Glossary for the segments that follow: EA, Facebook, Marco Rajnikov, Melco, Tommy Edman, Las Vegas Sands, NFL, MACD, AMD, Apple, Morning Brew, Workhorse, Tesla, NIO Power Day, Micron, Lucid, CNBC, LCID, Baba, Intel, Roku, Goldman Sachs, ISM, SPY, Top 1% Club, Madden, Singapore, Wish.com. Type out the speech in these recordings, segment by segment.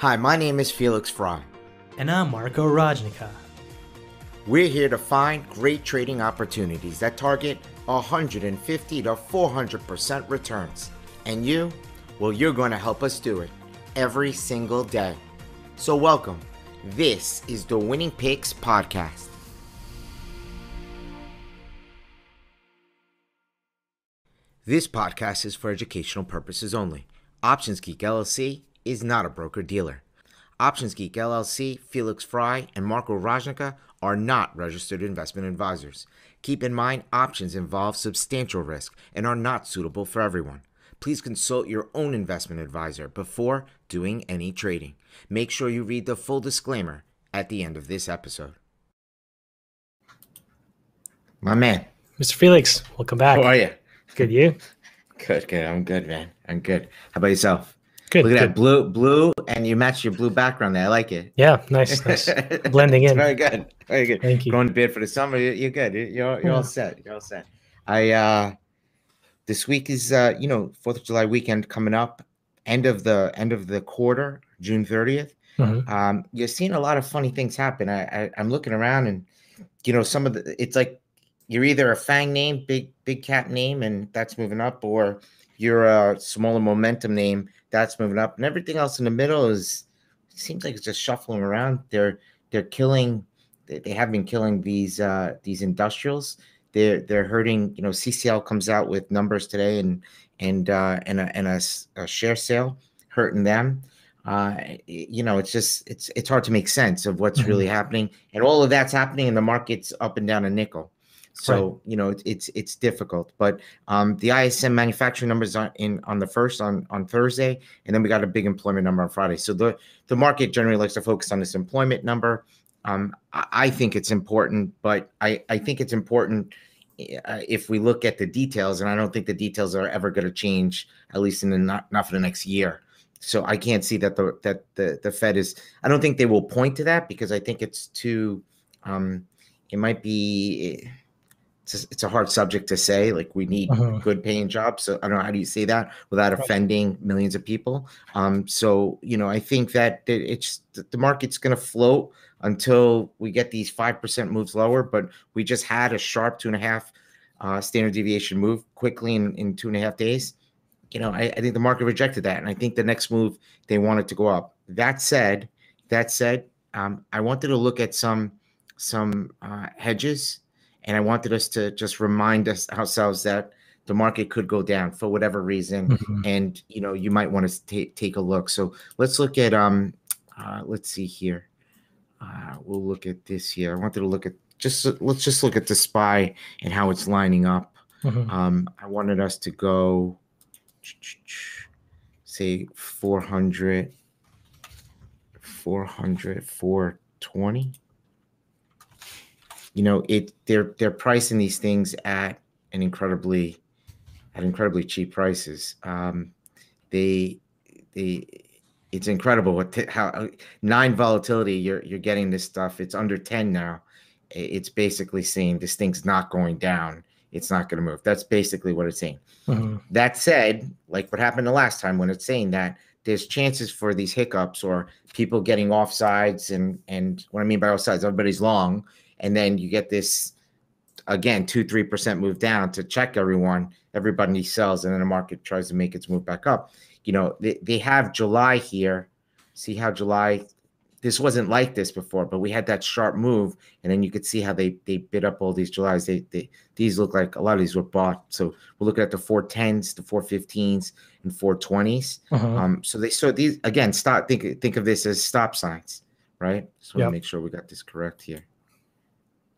Hi, my name is Felix Fry. And I'm Marco Rajnikov. We're here to find great trading opportunities that target 150 to 400% returns. And you? Well, you're going to help us do it every single day. So welcome. This is the Winning Picks Podcast. This podcast is for educational purposes only. Options Geek LLC is not a broker-dealer. Options Geek LLC, Felix Fry, and Marco Rajnikov are not registered investment advisors. Keep in mind, options involve substantial risk and are not suitable for everyone. Please consult your own investment advisor before doing any trading. Make sure you read the full disclaimer at the end of this episode. My man. Mr. Felix, welcome back. How are you? Good, you? Good. I'm good, man. I'm good. How about yourself? Good. Look at that blue, and you match your blue background there. I like it. Yeah, nice. Blending in. Very good. Very good. Thank you. Going to bed for the summer. You're good. You're all set. This week is 4th of July weekend coming up. End of the quarter, June 30th. Mm-hmm. You're seeing a lot of funny things happen. I'm looking around, and some of the it's like you're either a FANG name, big cap name, and that's moving up, or you're a smaller momentum name. That's moving up, and everything else in the middle seems like it's just shuffling around. They have been killing these industrials. They're hurting. CCL comes out with numbers today, and a share sale hurting them. It's hard to make sense of what's really happening, and all of that's happening, and the market's up and down a nickel. So, right. It's difficult, but the ISM manufacturing numbers on Thursday, and then we got a big employment number on Friday. So the market generally likes to focus on this employment number. I think it's important, but I think it's important if we look at the details, and I don't think the details are ever going to change, at least in the not for the next year. So I can't see that the Fed is. I don't think they will point to that because I think it's too. It might be. It's a hard subject to say, like we need good paying jobs. So I don't know, how do you say that without offending millions of people? I think that it's the market's going to float until we get these 5% moves lower. But we just had a sharp 2.5 standard deviation move quickly in 2.5 days. I think the market rejected that. And I think the next move, they want it to go up. That said, I wanted to look at some hedges. And I wanted us to just remind ourselves that the market could go down for whatever reason. Mm-hmm. And, you might want to take a look. So let's look at, let's see here. We'll look at this here. I wanted to look at let's look at the SPY and how it's lining up. Mm-hmm. I wanted us to go, say, 420. They're pricing these things at incredibly cheap prices. It's incredible how 9 volatility you're getting this stuff. It's under 10 now. It's basically saying this thing's not going down. It's not going to move. That's basically what it's saying. Mm-hmm. That said, like what happened the last time when it's saying that, there's chances for these hiccups or people getting offsides and what I mean by offsides, everybody's long. And then you get this, again, 2-3% move down to check everyone. Everybody sells, and then the market tries to make its move back up. They have July here. See how July, this wasn't like this before, but we had that sharp move, and then you could see how they bid up all these Julys. These look like a lot of these were bought. So we're looking at the 410s, the 415s, and 420s. Uh-huh. So they saw these again. Think of this as stop signs, right? Just want to make sure we got this correct here.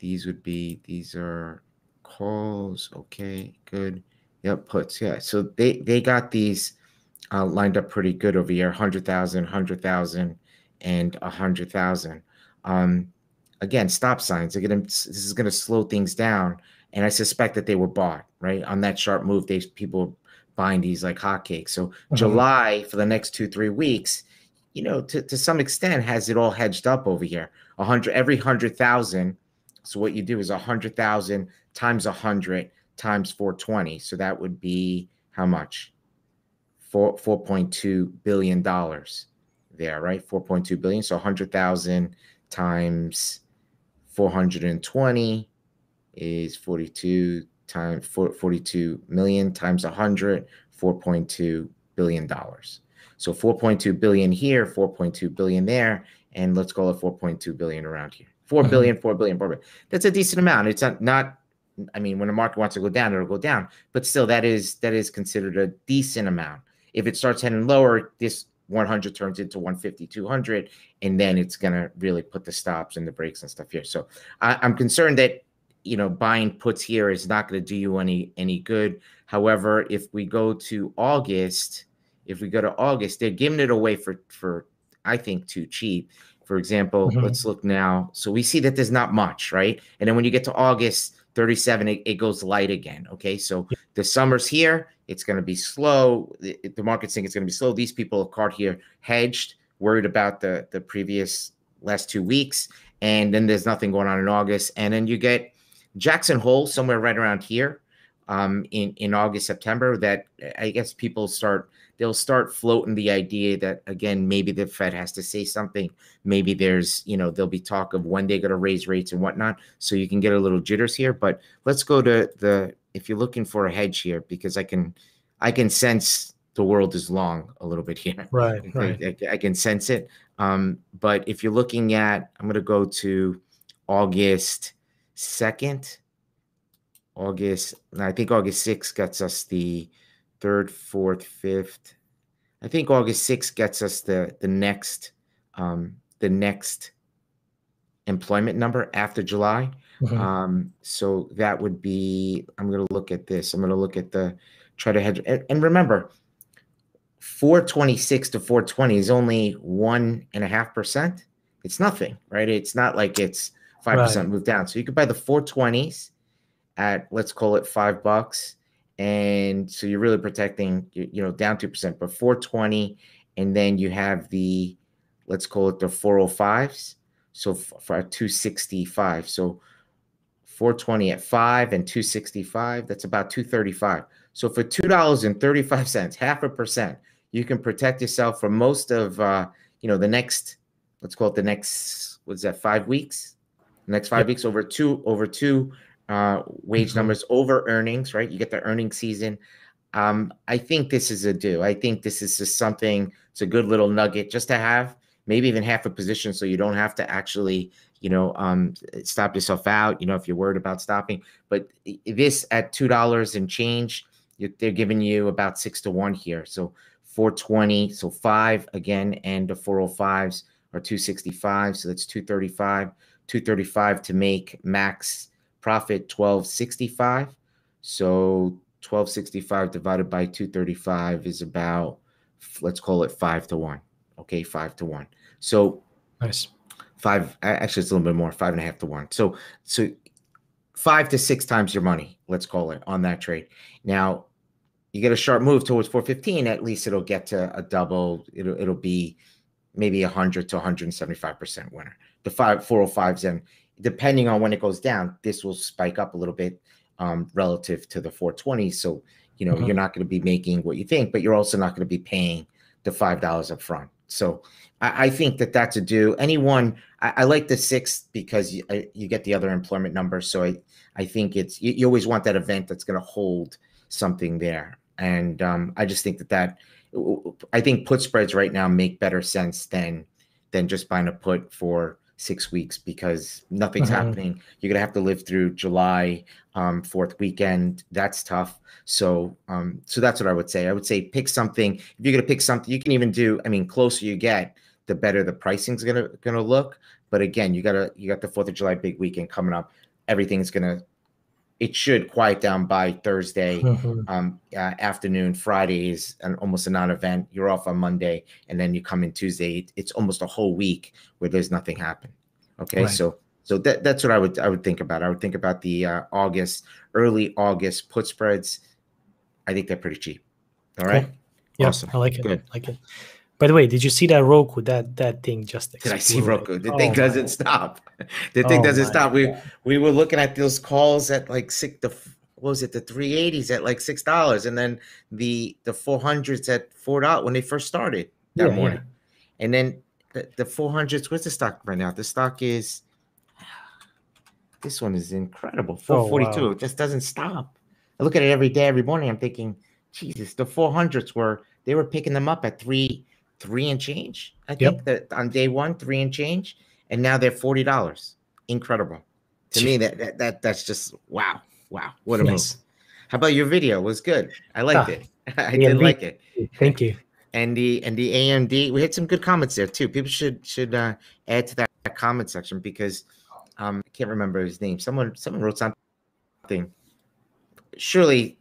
These are calls. Okay, good. Yep, puts. Yeah. So they got these lined up pretty good over here. 100,000, 100,000, and 100,000. Again, stop signs. This is going to slow things down. And I suspect that they were bought, right? On that sharp move, people were buying these like hotcakes. So July for the next 2-3 weeks, to some extent has it all hedged up over here. 100 every 100,000. So what you do is 100,000 times 100 times 420. So that would be how much? $4.2 billion. there, right? 4.2 billion. So 100,000 times 420 is 42 times 42 million times 100, $4.2 billion. So 4.2 billion here, 4.2 billion there, and let's call it 4.2 billion around here. 4 billion. That's a decent amount. It's not I mean, when the market wants to go down, it'll go down, but still that is considered a decent amount. If it starts heading lower, this 100 turns into 150, 200, and then it's going to really put the stops and the brakes and stuff here. So I'm concerned that, you know, buying puts here is not going to do you any good. However, if we go to August, they're giving it away for I think too cheap. For example, let's look now. So we see that there's not much, right? And then when you get to August 37, it goes light again. Okay, so the summer's here. It's going to be slow. The market's think it's going to be slow. These people are caught here hedged, worried about the previous last 2 weeks. And then there's nothing going on in August. And then you get Jackson Hole somewhere right around here in August, September, that I guess people they'll start floating the idea that, again, maybe the Fed has to say something. Maybe there's, you know, there'll be talk of when they're going to raise rates and whatnot. So you can get a little jitters here. But let's go to if you're looking for a hedge here, because I can sense the world is long a little bit here. Right. I can sense it. But if you're looking at, I'm going to go to August 2nd, I think August 6th gets us the third, fourth, fifth. I think August 6th gets us the next employment number after July. So that would be, I'm going to look at this. I'm going to look at try to hedge. And remember, 426 to 420 is only 1.5%. It's nothing, right? It's not like it's 5% move down. So you could buy the 420s at, let's call it $5. And so you're really protecting, you know, down 2%, but 420. And then you have the, let's call it the 405s. So for 265. So 420 at 5 and 265, that's about 235. So for $2.35, 0.5%, you can protect yourself for most of, you know, the next, let's call it the next, what's that, 5 weeks? The next 5 weeks over two wage numbers, over earnings, right? You get the earnings season. I think this is a do. I think this is just something, it's a good little nugget just to have, maybe even half a position so you don't have to actually, you know, stop yourself out, you know, if you're worried about stopping. But this at $2 and change, they're giving you about 6 to 1 here. So 420, so 5 again, and the 405s are 265. So that's 235, 235 to make max profit 1265. So 1265 divided by 235 is about, let's call it 5 to 1. Okay, 5 to 1. So nice. 5, actually it's a little bit more, 5.5 to 1. So 5 to 6 times your money, let's call it, on that trade. Now you get a sharp move towards 415, at least it'll get to a double. It'll be maybe 100 to 175% winner. The 405s, and depending on when it goes down, this will spike up a little bit relative to the 420. So you know you're not going to be making what you think, but you're also not going to be paying the $5 up front. So I think that's a do. Anyone, I like the 6th because you get the other employment number. So I think it's, you always want that event that's going to hold something there. And I just think that I think put spreads right now make better sense than just buying a put for 6 weeks because nothing's happening. You're going to have to live through July 4th weekend. That's tough. So so that's what I would say. I would say pick something. If you're going to pick something, you can even do, I mean, closer you get, the better the pricing's going to look. But again, you got the 4th of July big weekend coming up. Everything's it should quiet down by Thursday afternoon. Friday is almost a non-event. You're off on Monday, and then you come in Tuesday. It's almost a whole week where there's nothing happened. Okay, right. So that's what I would think about. I would think about the early August put spreads. I think they're pretty cheap. All right, cool. Yeah, awesome. I like it. Good. I like it. By the way, did you see that Roku? That thing just exploded. Did I see Roku? The thing doesn't stop. The thing doesn't stop. We were looking at those calls at like the 380s at like $6, and then the 400s at $4 when they first started that morning. And then the 400s, where's the stock right now? The stock is, this one is incredible, 442. Oh, wow. It just doesn't stop. I look at it every day, every morning. I'm thinking, Jesus, the 400s were, they were picking them up at three and change. I think that on day one, three and change. And now they're $40. Incredible. To me, that's just, wow. Wow. What a move. How about your video? It was good. I liked it. I did like it. Thank you. And the AMD, we had some good comments there too. People should add to that comment section, because I can't remember his name. Someone wrote something. Surely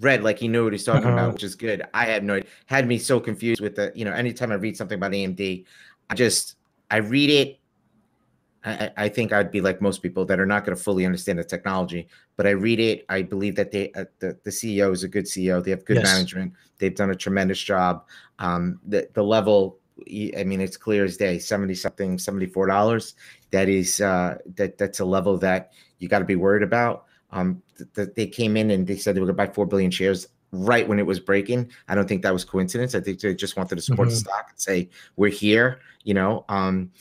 read like he knew what he's talking about, which is good. I had no idea. Had me so confused with the, anytime I read something about AMD, I read it. I think I'd be like most people that are not going to fully understand the technology, but I read it. I believe that the CEO is a good CEO. They have good management. They've done a tremendous job. The level, I mean, it's clear as day, 70 something, $74. That is, that's a level that you got to be worried about. They came in and they said they were going to buy 4 billion shares right when it was breaking. I don't think that was coincidence. I think they just wanted to support the stock and say, we're here, but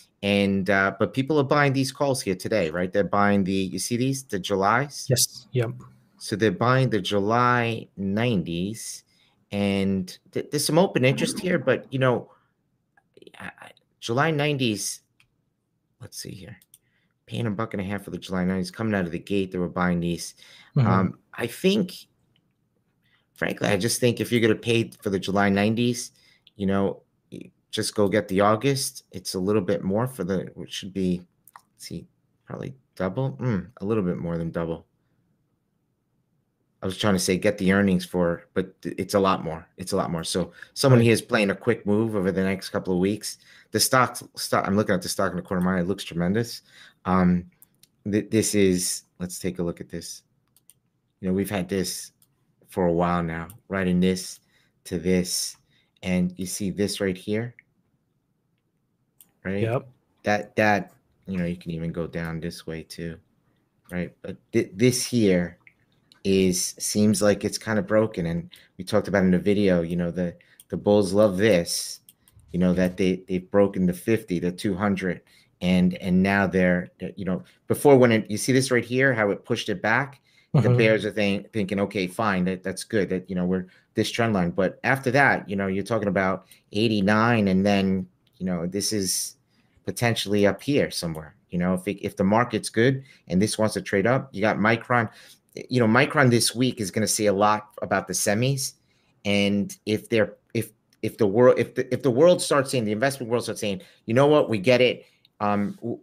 people are buying these calls here today, right? They're buying you see these, the Julys? Yes. Yep. So they're buying the July 90s, and there's some open interest here, but July 90s, let's see here, paying $1.50 for the July 90s, coming out of the gate, they were buying these. I think, frankly, I just think if you're going to pay for the July 90s, just go get the August. It's a little bit more for which should be, let's see, probably double, a little bit more than double. I was trying to say get the earnings but it's a lot more. It's a lot more. So someone here is playing a quick move over the next couple of weeks. The stock, I'm looking at the stock in the corner of my eye. It looks tremendous. This is, let's take a look at this. We've had this for a while now, right? In this to this. And you see this right here. Right? Yep. That you can even go down this way too, right? But this here seems like it's kind of broken, and we talked about in the video. The bulls love this, that they've broken the 50, the 200, and now they're before when you see this right here how it pushed it back. The bears are thinking, okay, fine, that's good. That we're this trend line, but after that, you're talking about 89, and then this is potentially up here somewhere. If the market's good and this wants to trade up, you got Micron. Micron this week is going to say a lot about the semis, and the investment world starts saying, you know what, we get it.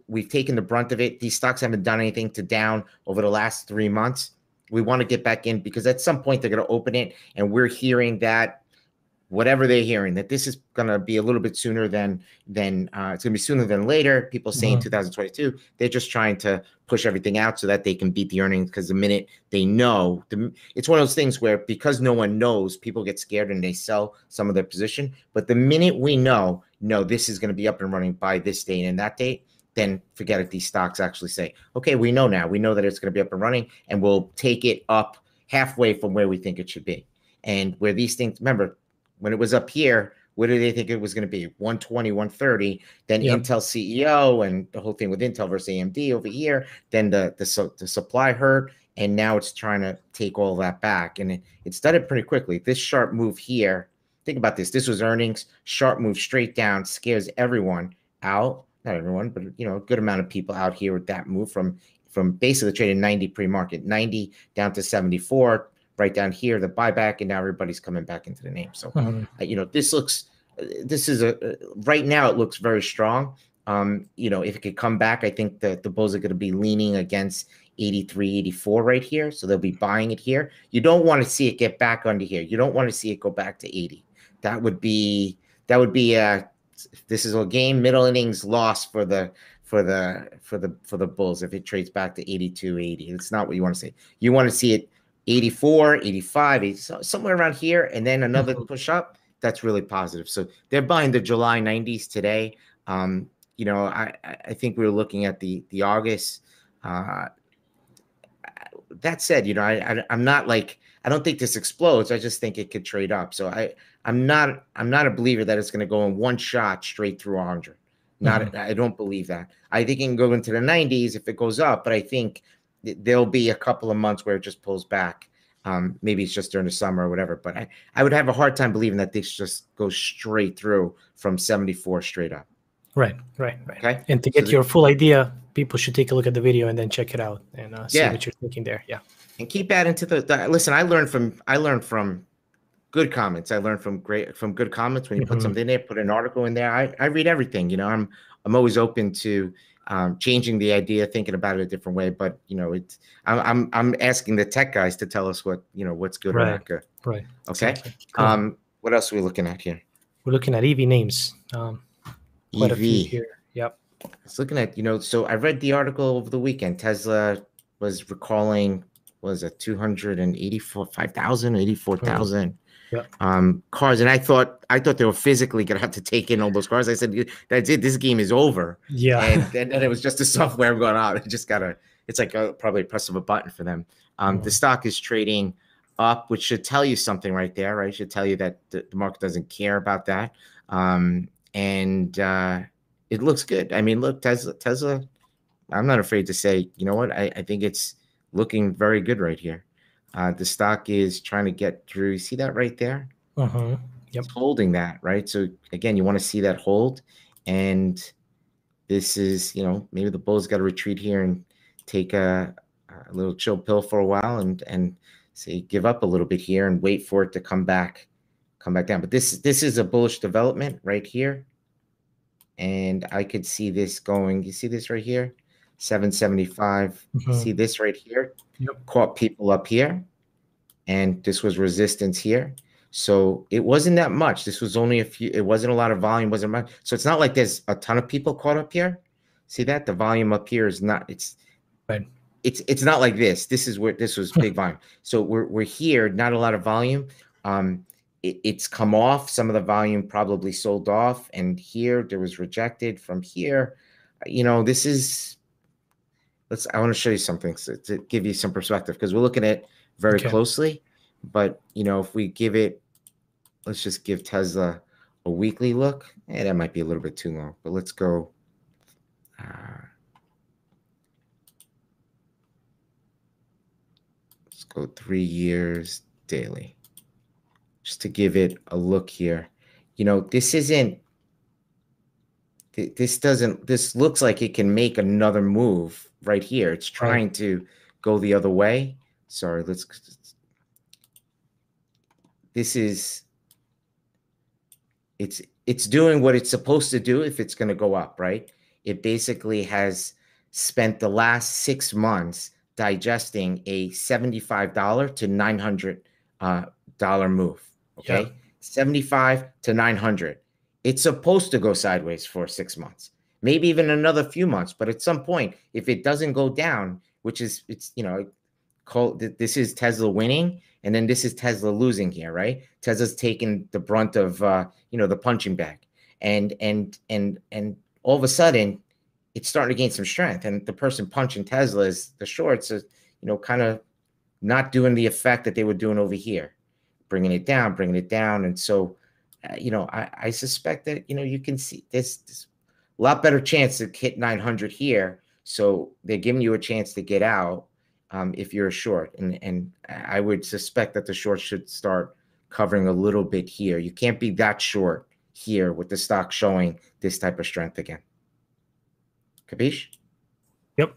We've taken the brunt of it. These stocks haven't done anything to down over the last 3 months. We want to get back in, because at some point they're going to open it, and we're hearing that whatever they're hearing, that this is going to be a little bit sooner than it's going to be sooner than later. People saying 2022, they're just trying to push everything out so that they can beat the earnings, because the minute they know, it's one of those things where because no one knows, people get scared and they sell some of their position. But the minute we know, no, this is going to be up and running by this date and that date, then forget it. These stocks actually say, okay, we know now. We know that it's going to be up and running, and we'll take it up halfway from where we think it should be. And where these things, remember, when it was up here, where did they think it was going to be? 120, 130. Then Intel CEO and the whole thing with Intel versus AMD over here. Then the supply hurt, and now it's trying to take all that back. And it's done it pretty quickly. This sharp move here, think about this. This was earnings. Sharp move straight down scares everyone out. Not everyone, but a good amount of people out here with that move from basically trading 90 pre-market, 90 down to 74. Right down here, the buyback, and now everybody's coming back into the name. So, right now it looks very strong. If it could come back, I think that the bulls are going to be leaning against 83, 84 right here. So they'll be buying it here. You don't want to see it get back under here. You don't want to see it go back to 80. That would be this is a game, middle innings loss for the bulls. If it trades back to 82, 80, it's not what you want to see. You want to see it 84, 85, 80, somewhere around here, and then another push up. That's really positive. So they're buying the July 90s today. I think we were looking at the August. That said, I'm not like I don't think this explodes. I just think it could trade up. So I'm not a believer that it's going to go in one shot straight through 100. I don't believe that. I think it can go into the 90s if it goes up, but I think there'll be a couple of months where it just pulls back. Maybe it's just during the summer or whatever, but I would have a hard time believing that this just goes straight through from 74 straight up. Right. Okay. And to get your full idea, people should take a look at the video and then check it out and see what you're thinking there. Yeah. And keep adding to the listen. I learned from good comments. I learned from good comments. When you put something in there, put an article in there. I read everything. You know, I'm always open to changing the idea, thinking about it a different way. But you know, I'm asking the tech guys to tell us what what's good or not good. Right. Okay. Exactly. Cool. What else are we looking at here? We're looking at EV names. Quite a few here. Yep. I was looking at, so I read the article over the weekend. Tesla was recalling, was it 84,000 yep. Cars. And I thought they were physically going to have to take in all those cars. I said, that's it. This game is over. Yeah. And it was just the software going out. It just got it's like probably a press of a button for them. The stock is trading up, which should tell you something right there, right? It should tell you that the market doesn't care about that. And it looks good. I mean, look, Tesla, I'm not afraid to say, you know what? I think it's looking very good right here. The stock is trying to get through. See that right there? Yep. It's holding that, right? So again, you want to see that hold. And this is, maybe the bull's got to retreat here and take a little chill pill for a while and say, give up a little bit here and wait for it to come back down. But this is a bullish development right here. And I could see this going, you see this right here, 775, see this right here, caught people up here. And this was resistance here. So it wasn't that much. This was only it wasn't a lot of volume, wasn't much. So it's not like there's a ton of people caught up here. See that? The volume up here is not, it's not like this. This is where this was big volume. So we're here, not a lot of volume. It's come off. Some of the volume probably sold off, and here there was rejected from here. This is. I want to show you something to give you some perspective because we're looking at it very closely. But if we give it, let's just give Tesla a weekly look. And that might be a little bit too long, but let's go. Let's go 3 years daily. Just to give it a look here, this looks like it can make another move right here. It's trying to go the other way. Sorry, it's doing what it's supposed to do if it's going to go up, right? It basically has spent the last 6 months digesting a $75 to $900 dollar move. Okay, yeah. 75 to 900. It's supposed to go sideways for 6 months, maybe even another few months. But at some point, if it doesn't go down, which is, this is Tesla winning. And then this is Tesla losing here, right? Tesla's taking the brunt of, the punching bag. And all of a sudden, it's starting to gain some strength. And the person punching Tesla is the shorts is, kind of not doing the effect that they were doing over here. Bringing it down. And so, I suspect that, you can see this a lot better chance to hit 900 here. So they're giving you a chance to get out if you're a short. And I would suspect that the short should start covering a little bit here. You can't be that short here with the stock showing this type of strength again. Capiche? Yep.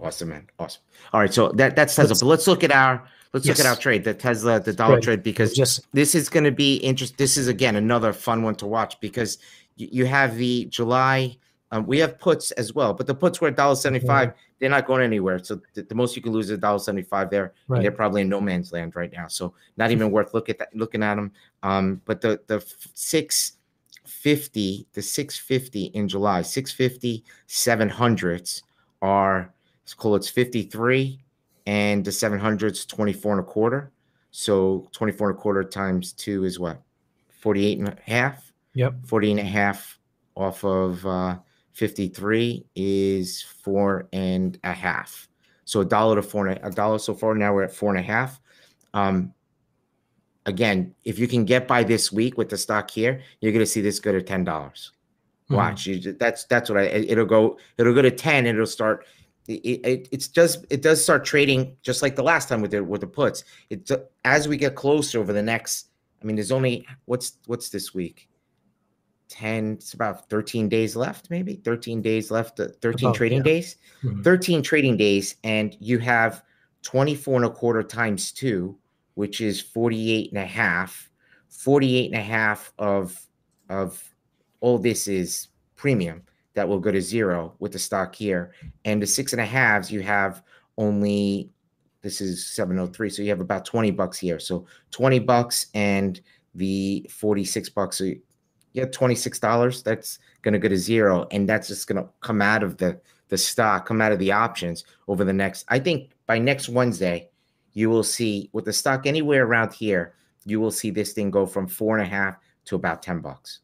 Awesome, man. Awesome. All right. So that's Tesla. But let's look at our... Let's look at our trade, the Tesla, the dollar trade, because this is going to be interesting. This is, again, another fun one to watch because you have the July. We have puts as well, but the puts were $1.75. They're not going anywhere. So the most you can lose is $1.75 there. Right. And they're probably in no man's land right now. So not even worth looking at them. But the 650 in July, 650, 700s are, let's call it 53. And the 700's 24.25. So 24.25 times 2 is what? 48.5. Yep. 48.5 off of 53 is 4.5. So $1 to $4.50. So far now we're at 4.5. Again, if you can get by this week with the stock here, you're going to see this go to $10. Watch. You, that's what I, it'll go to 10 and it'll start. It's just, it does start trading just like the last time with the puts. It, as we get closer over the next, I mean, there's only, what's this week? 10, it's about 13 days left, maybe 13 days left, 13 about, trading days, 13 trading days. And you have 24.25 times 2, which is 48.5 of all this is premium that will go to zero with the stock here. And the 6.5s, you have only, this is 703. So you have about $20 here. So $20 and the $46. So you have $26. That's going to go to zero. And that's just going to come out of the stock, come out of the options over the next, I think by next Wednesday, you will see with the stock anywhere around here, you will see this thing go from 4.5 to about $10.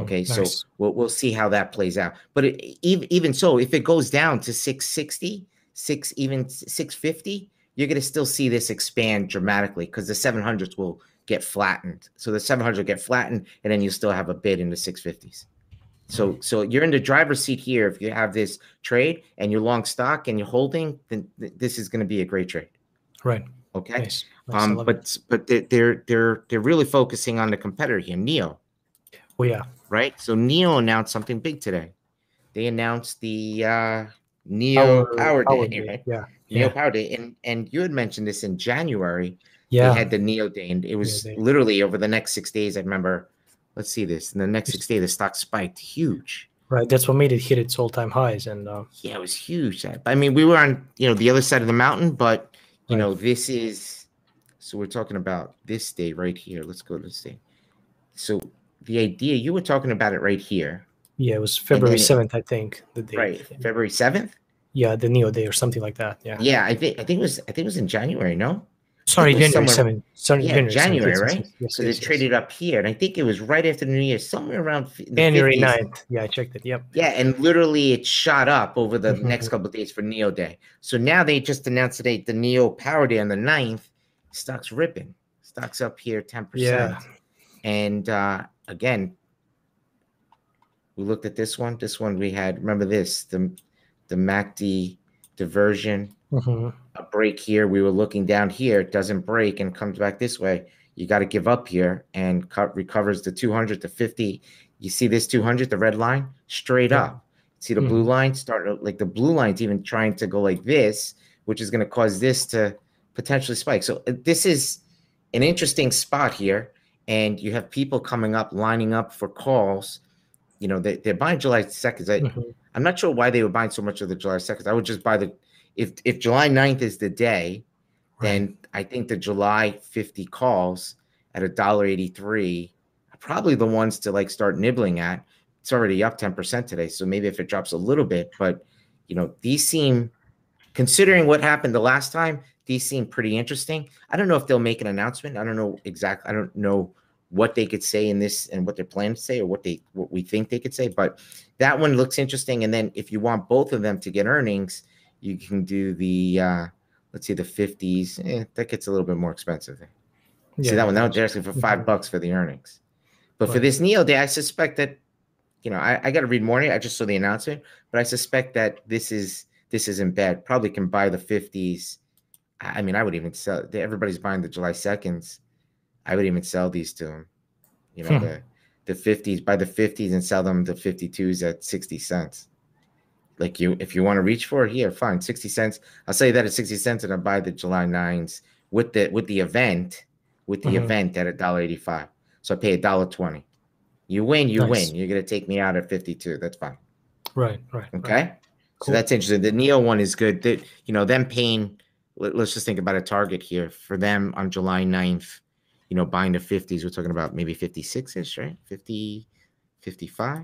Okay, nice. So we'll see how that plays out. But it, even so, if it goes down to 660, even 650, you're going to still see this expand dramatically because the 700s will get flattened. So the 700 will get flattened, and then you still have a bid in the 650s. So you're in the driver's seat here. If you have this trade and you're long stock and you're holding, then this is going to be a great trade. Right. Okay. Nice. Nice. But they're really focusing on the competitor here, NIO. Well, yeah. Right. So NIO announced something big today. They announced the NIO Power Day. Right? Yeah. NIO Power Day. And you had mentioned this in January. Yeah. They had the NIO Day, and it was literally over the next 6 days. I remember. Let's see this. In the next 6 days, the stock spiked huge. Right. That's what made it hit its all-time highs. And yeah, it was huge. I mean, we were on the other side of the mountain, but. You know, this is, so we're talking about this day right here. Let's go to this day. So the idea, you were talking about it right here. Yeah, it was February 7th, I think. The day. Right, February 7th? Yeah, the NIO Day or something like that, yeah. Yeah, I think it was in January, no? Sorry, January 7th. Sorry, yeah, January, right? Yes, so they traded up here, and I think it was right after the New Year, somewhere around January 9th. Yeah, I checked it. Yep. Yeah, and literally it shot up over the next couple of days for NIO Day. So now they just announced today the NIO Power Day on the 9th. Stock's ripping. Stock's up here 10%. Yeah. And again, we looked at this one. This one we had, remember this, the MACD diversion. A break here. We were looking down here. It doesn't break and comes back this way. You got to give up here and recovers the 200 to 50. You see this 200, the red line, straight up. See the blue line start, like the blue line's even trying to go like this, which is going to cause this to potentially spike. So this is an interesting spot here. And you have people coming up, lining up for calls. You know, they're buying July 2nd. I'm not sure why they were buying so much of the July 2nd. I would just buy the, If July 9th is the day, then I think the July 50 calls at $1.83 are probably the ones to like start nibbling at. It's already up 10% today. So maybe if it drops a little bit, but you know, these seem, considering what happened the last time, these seem pretty interesting. I don't know if they'll make an announcement. I don't know exactly. I don't know what they could say in this and what they plan to say or what we think they could say, but that one looks interesting. And then if you want both of them to get earnings, you can do the, let's see, the 50s. That gets a little bit more expensive. Yeah, see that one? That was actually for $5 for the earnings. But for this NIO Day, I suspect that, you know, I got to read morning. I just saw the announcement. But I suspect that this isn't bad. Probably can buy the 50s. I mean, I would even sell. Everybody's buying the July 2nds. I would even sell these to them. You know, the 50s. Buy the 50s and sell them the 52s at 60 cents. Like you, if you want to reach for it here, fine, 60 cents. I'll sell you that at 60 cents and I'll buy the July 9s with the event at $1.85. So I pay $1.20. You win, you win. You're going to take me out at 52. That's fine. Right, right. Okay. Right. Cool. So that's interesting. The NIO one is good. That, you know, them paying, let's just think about a target here for them on July 9th, you know, buying the 50s. We're talking about maybe 56 ish, right? 50, 55,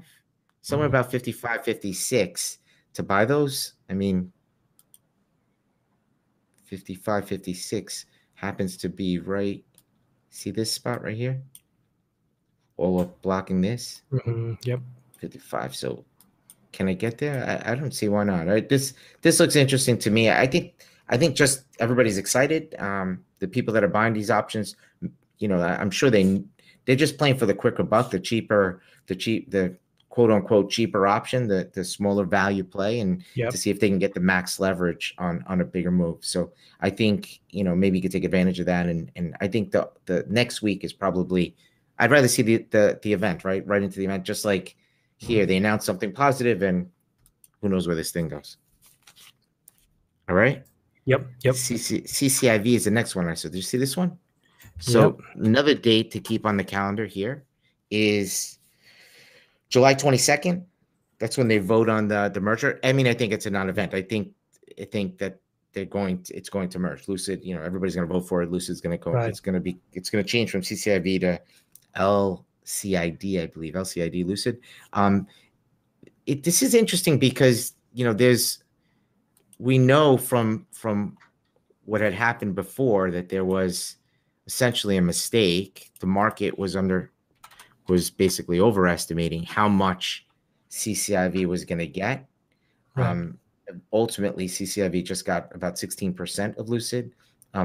somewhere about 55, 56. To buy those, I mean, 55, 56 happens to be right. See this spot right here? All up blocking this? Yep. 55. So can I get there? I don't see why not. This looks interesting to me. I think I think just everybody's excited. The people that are buying these options, you know, I'm sure they're just playing for the quicker buck, the quote unquote cheaper option, the smaller value play, and to see if they can get the max leverage on a bigger move. So I think, you know, maybe you could take advantage of that. And I think the next week is probably, I'd rather see the event, right into the event, just like here, they announced something positive and who knows where this thing goes. All right. Yep. CCIV is the next one. I said, did you see this one? So another date to keep on the calendar here is July 22nd. That's when they vote on the merger. I mean, I think it's a non-event. I think that it's going to merge. Lucid, you know, everybody's going to vote for it. Lucid's going to go. Right. It's going to change from CCIV to LCID, I believe. LCID Lucid. This is interesting because, you know, we know from what had happened before that there was essentially a mistake. The market was basically overestimating how much CCIV was going to get. Right. Ultimately, CCIV just got about 16% of Lucid.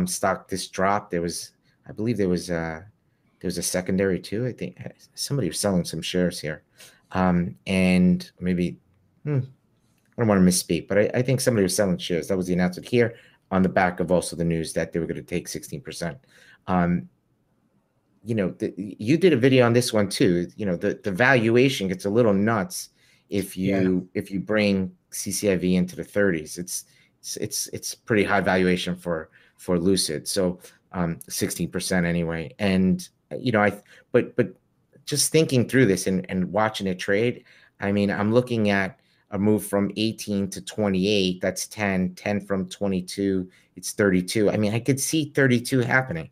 Stock this dropped. There was a secondary too. I think somebody was selling some shares here, and maybe. I don't want to misspeak, but I think somebody was selling shares. That was the announcement here on the back of also the news that they were going to take 16%. You know, you did a video on this one too. You know, the valuation gets a little nuts if you bring CCIV into the 30s. It's pretty high valuation for Lucid. So 16% anyway. And you know, but just thinking through this and watching it trade, I mean, I'm looking at a move from 18 to 28, that's 10, 10 from 22, it's 32. I mean, I could see 32 happening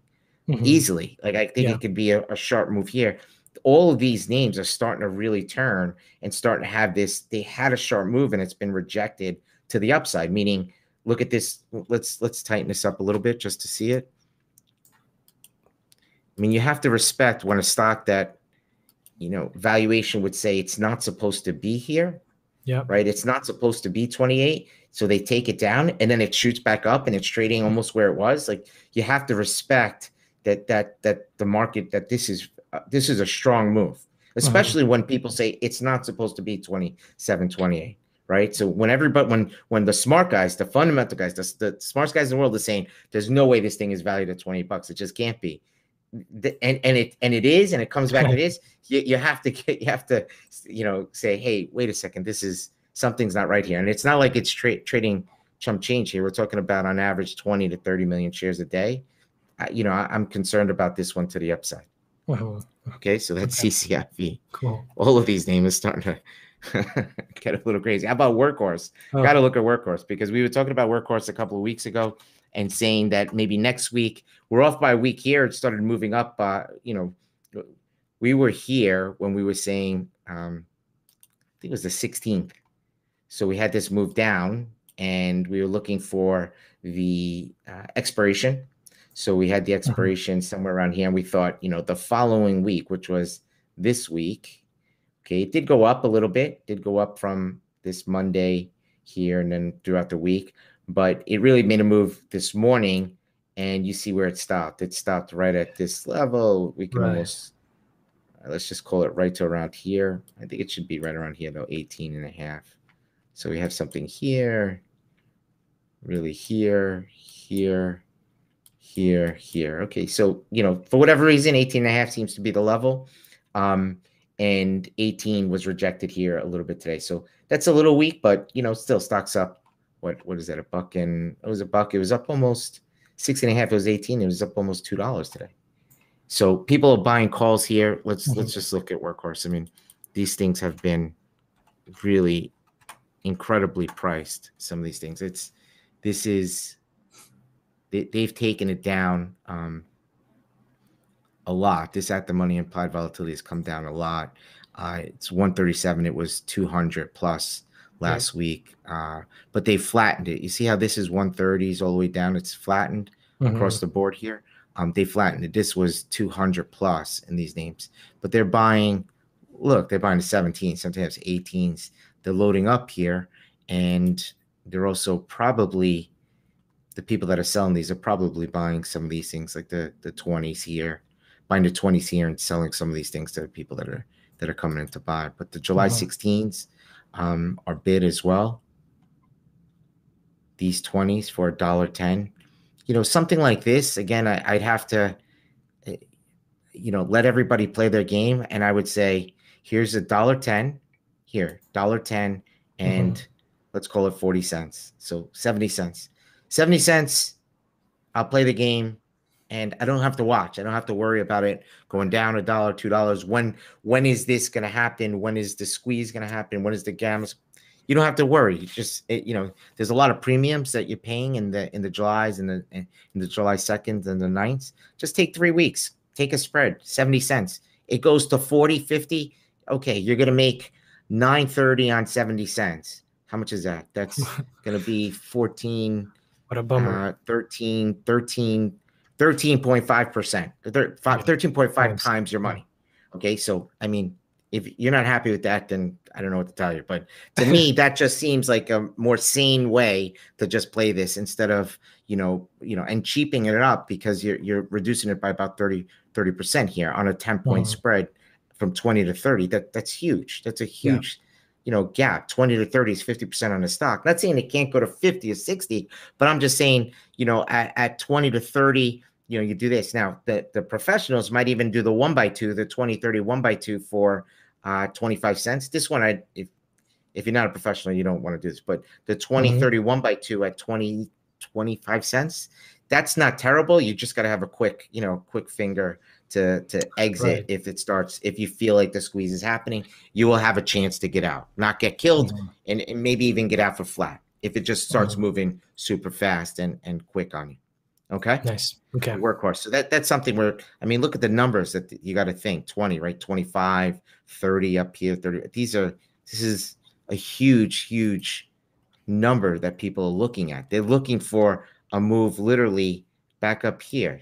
easily. Like, I think it could be a sharp move here. All of these names are starting to really turn and starting to have this. They had a sharp move and it's been rejected to the upside, meaning look at this. Let's tighten this up a little bit just to see it. I mean, you have to respect when a stock that, you know, valuation would say it's not supposed to be here. Yeah. Right. It's not supposed to be 28. So they take it down and then it shoots back up and it's trading almost where it was. Like, you have to respect that the market, that this is a strong move, especially when people say it's not supposed to be 27, 28. Right. So when the smart guys, the fundamental guys, the smartest guys in the world are saying there's no way this thing is valued at $20. It just can't be. And it is, and it comes back. And it is. You have to say, hey, wait a second, something's not right here. And it's not like it's trading chump change here. We're talking about on average 20 to 30 million shares a day. I'm concerned about this one to the upside. Wow. Okay, so that's CCIV. Cool. All of these names are starting to get a little crazy. How about Workhorse? Oh. Got to look at Workhorse, because we were talking about Workhorse a couple of weeks ago, and saying that maybe next week, we're off by a week here. It started moving up. We were here when we were saying, I think it was the 16th. So we had this move down and we were looking for the expiration. So we had the expiration somewhere around here. And we thought, you know, the following week, which was this week. Okay, it did go up a little bit. Did go up from this Monday here and then throughout the week. But it really made a move this morning, and you see where it stopped. It stopped right at this level. We can almost, let's just call it right to around here. I think it should be right around here, though, 18.5. So we have something here, really here. Okay, so, you know, for whatever reason, 18.5 seems to be the level. And 18 was rejected here a little bit today. So that's a little weak, but, you know, still stocks up. What is that? It was a buck. It was up almost 6.5. It was 18. It was up almost $2 today. So people are buying calls here. Let's just look at Workhorse. I mean, these things have been really incredibly priced. Some of these things. They've taken it down a lot. This at the money implied volatility has come down a lot. It's 137. It was 200 plus. Last week, but they flattened it. You see how this is 130s all the way down? It's flattened across the board here. They flattened it. This was 200 plus in these names, but they're buying. Look, they're buying 17s, sometimes 18s. They're loading up here, and they're also probably the people that are selling these are probably buying some of these things, like the 20s here, buying the 20s here and selling some of these things to the people that are coming in to buy. But the July 16s are bid as well. These 20s for $1.10. You know, something like this, again, I'd have to, you know, let everybody play their game. And I would say, here's $1.10 here, $1.10 and let's call it 40 cents. So 70 cents, 70 cents. I'll play the game and I don't have to watch. I don't have to worry about it going down $1, $2. When is this going to happen? When is the squeeze going to happen? When is the gamma? You don't have to worry. You just, you know, there's a lot of premiums that you're paying in the Julys and in the July 2nd and the 9th. Just take 3 weeks, take a spread, 70 cents. It goes to 40, 50. Okay. You're going to make 930 on 70 cents. How much is that? That's going to be 14, what a bummer. 13.5%, 13.5 times your money. Okay. So, I mean, if you're not happy with that, then I don't know what to tell you. But to me, that just seems like a more sane way to just play this instead of, you know, and cheaping it up, because you're reducing it by about 30% here on a 10-point spread from 20 to 30. That's huge. That's a huge, you know, gap. 20 to 30 is 50% on the stock. Not saying it can't go to 50 or 60, but I'm just saying, you know, at 20 to 30, you know, you do this. Now, the professionals might even do the 1x2, the 20-30 1x2 for 25 cents. This one, if you're not a professional, you don't want to do this. But the 20-30 1x2 at 25 cents, that's not terrible. You just got to have a quick, you know, finger to exit. Right. If it starts, if you feel like the squeeze is happening, you will have a chance to get out, not get killed, and maybe even get out for flat if it just starts moving super fast and quick on you. Okay. Nice. Okay. Workhorse. So that's something where, I mean, look at the numbers that you got to think. 20, right? 25, 30 up here, 30. This is a huge, huge number that people are looking at. They're looking for a move literally back up here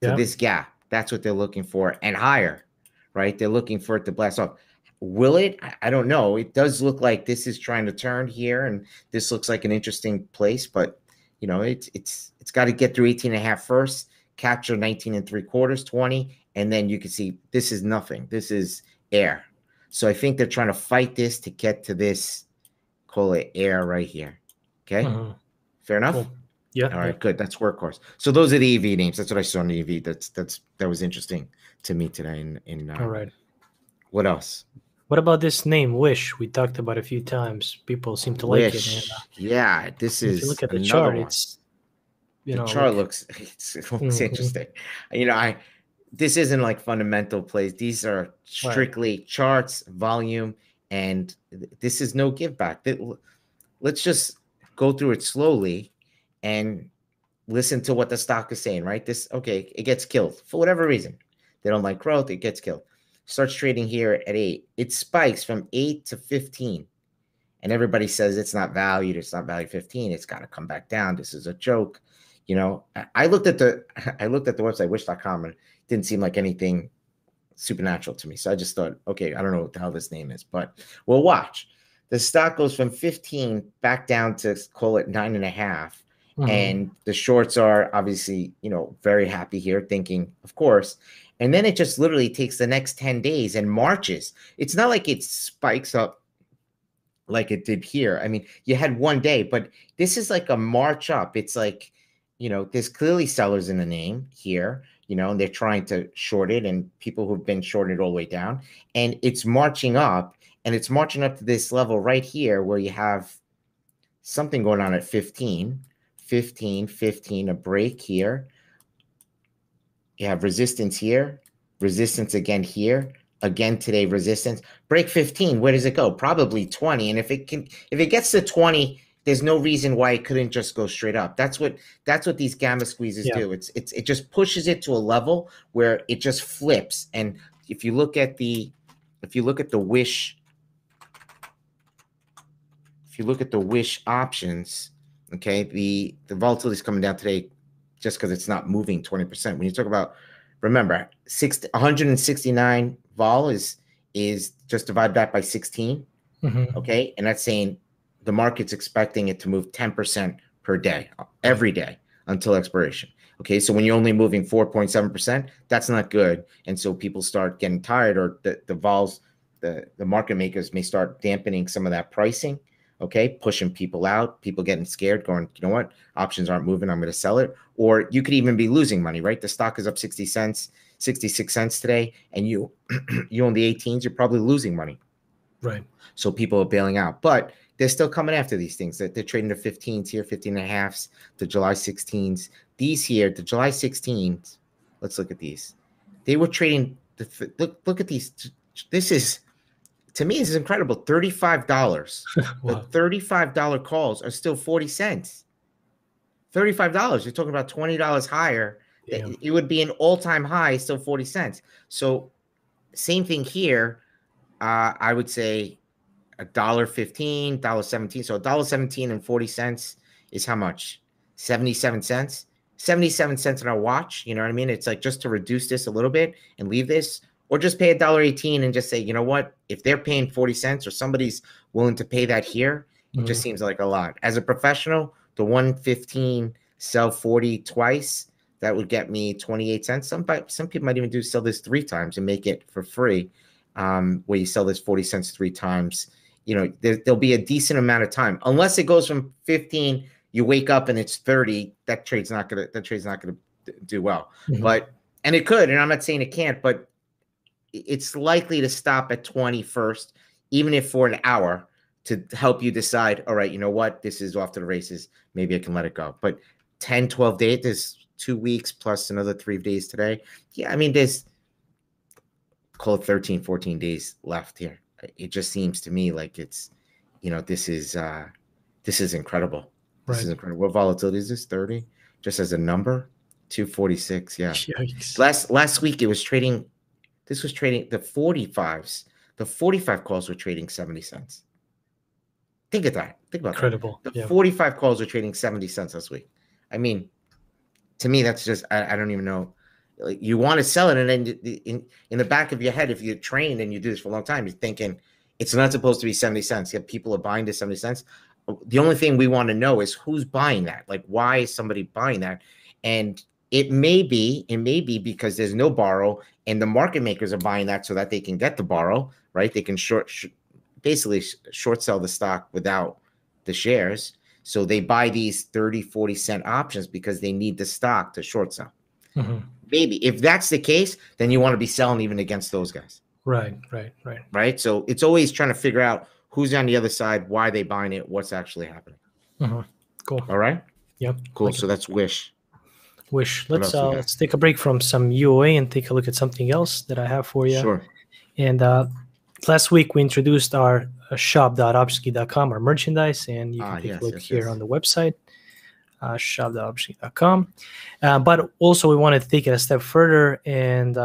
to this gap. That's what they're looking for, and higher, right? They're looking for it to blast off. Will it? I don't know. It does look like this is trying to turn here, and this looks like an interesting place, but you know, it's got to get through 18.5 first, capture 19.75, 20, and then you can see this is nothing. This is air. So I think they're trying to fight this to get to this, call it air right here. Okay. Fair enough. Cool. Yeah. All right. Good. That's Workhorse. So those are the EV names. That's what I saw on the EV. That was interesting to me today. In all right. What else? What about this name, Wish? We talked about a few times. People seem to like Wish. It. And, yeah, this is. If you look at the chart, one. It's you the know, chart like, it looks interesting. You know, this isn't like fundamental plays. These are strictly charts, volume, and this is no give back. Let's just go through it slowly and listen to what the stock is saying. Right? This it gets killed for whatever reason. They don't like growth. It gets killed. Starts trading here at 8. It spikes from 8 to 15. And everybody says it's not valued. It's not valued 15. It's got to come back down. This is a joke. You know, I looked at the website, Wish.com, and it didn't seem like anything supernatural to me. So I just thought, okay, I don't know what the hell this name is, but we'll watch. The stock goes from 15 back down to, call it, 9.5. And the shorts are obviously, you know, very happy here, thinking, of course. And then it just literally takes the next 10 days and marches. It's not like it spikes up like it did here. I mean, you had one day, but this is like a march up. It's like, you know, there's clearly sellers in the name here, you know, and they're trying to short it, and people who've been shorted all the way down. And it's marching up, and it's marching up to this level right here where you have something going on at 15, a break here. You have resistance here, resistance again here, again today, resistance. Break 15, where does it go? Probably 20. And if it gets to 20, there's no reason why it couldn't just go straight up. That's what these gamma squeezes do. It just pushes it to a level where it just flips. And if you look at the Wish, options, okay, the volatility is coming down today, just because it's not moving 20%. When you talk about, remember, 169 vol is just divided that by 16, okay? And that's saying the market's expecting it to move 10% per day, every day until expiration. Okay, so when you're only moving 4.7%, that's not good. And so people start getting tired, or the market makers may start dampening some of that pricing, okay, pushing people out, people getting scared, going, you know what, options aren't moving, I'm going to sell it. Or you could even be losing money, right? The stock is up 60 cents, 66 cents today, and you own the 18s, you're probably losing money. Right. So people are bailing out, but they're still coming after these things. They're trading the 15s here, 15.5s, the July 16s. These here, the July 16s, let's look at these. They were trading, look at these. This is, to me, this is incredible, $35. Wow. The $35 calls are still 40 cents. $35, you're talking about $20 higher. Damn. It would be an all-time high, still 40 cents. So same thing here. I would say $1.15, $1.17. So $1.17 and 40 cents is how much? 77 cents. 77 cents on our watch. You know what I mean? It's like, just to reduce this a little bit and leave this, or just pay $1.18 and just say, you know what? If they're paying 40 cents or somebody's willing to pay that here, it just seems like a lot. As a professional, the 115 sell 40 twice, that would get me 28 cents. Some people might even do sell this 3 times and make it for free. Where you sell this 40 cents 3 times, you know, there'll be a decent amount of time, unless it goes from 15, you wake up and it's 30, that trade's not gonna do well. Mm-hmm. But, and it could, and I'm not saying it can't, but it's likely to stop at 20 first, even if for an hour, to help you decide, all right, you know what, this is off to the races, maybe I can let it go. But 10, 12 days, there's 2 weeks plus another 3 days today. Yeah, I mean, there's, call it 13, 14 days left here. It just seems to me like it's, you know, this is incredible. Right. This is incredible. What volatility is this? 30, just as a number, 246. Yeah. Yikes. Last week it was trading. This was trading the 45s. The 45 calls were trading 70 cents. Think of that. Think about incredible. That. The 45 calls were trading 70 cents this week. I mean, to me, that's just, I don't even know. You want to sell it, and then in the back of your head, if you're trained and you do this for a long time, you're thinking it's not supposed to be 70 cents. Yet people are buying to 70 cents. The only thing we want to know is who's buying that. Like, why is somebody buying that? And it may be because there's no borrow, and the market makers are buying that so that they can get the borrow, right? They can basically short sell the stock without the shares. So they buy these 30, 40 cent options because they need the stock to short sell. Mm-hmm. Maybe if that's the case, then you want to be selling even against those guys. Right. So it's always trying to figure out who's on the other side, why they buying it, what's actually happening. Uh-huh. Cool. All right. Yep. Cool. So that's Wish. Let's take a break from some UOA and take a look at something else that I have for you. Sure. And last week we introduced our shop.optiongeek.com, our merchandise, and you can take a look here on the website. Shop.optiongeek.com. But also we wanted to take it a step further and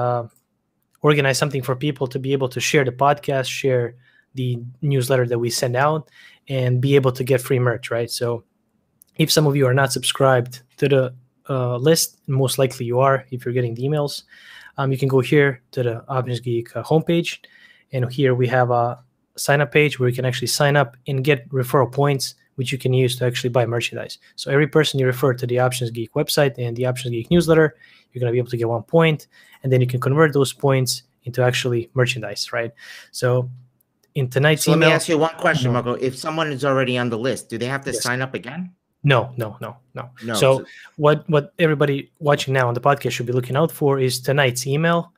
organize something for people to be able to share the podcast, share the newsletter that we send out, and be able to get free merch, right? So if some of you are not subscribed to the list, most likely you are if you're getting the emails, you can go here to the Options Geek homepage, and here we have a sign-up page where you can actually sign up and get referral points, which you can use to actually buy merchandise. So every person you refer to the Options Geek website and the Options Geek newsletter, you're going to be able to get 1 point, and then you can convert those points into actually merchandise, right? So in tonight's email... Let me ask you one question, Marco. If someone is already on the list, do they have to sign up again? No. So what everybody watching now on the podcast should be looking out for is tonight's email,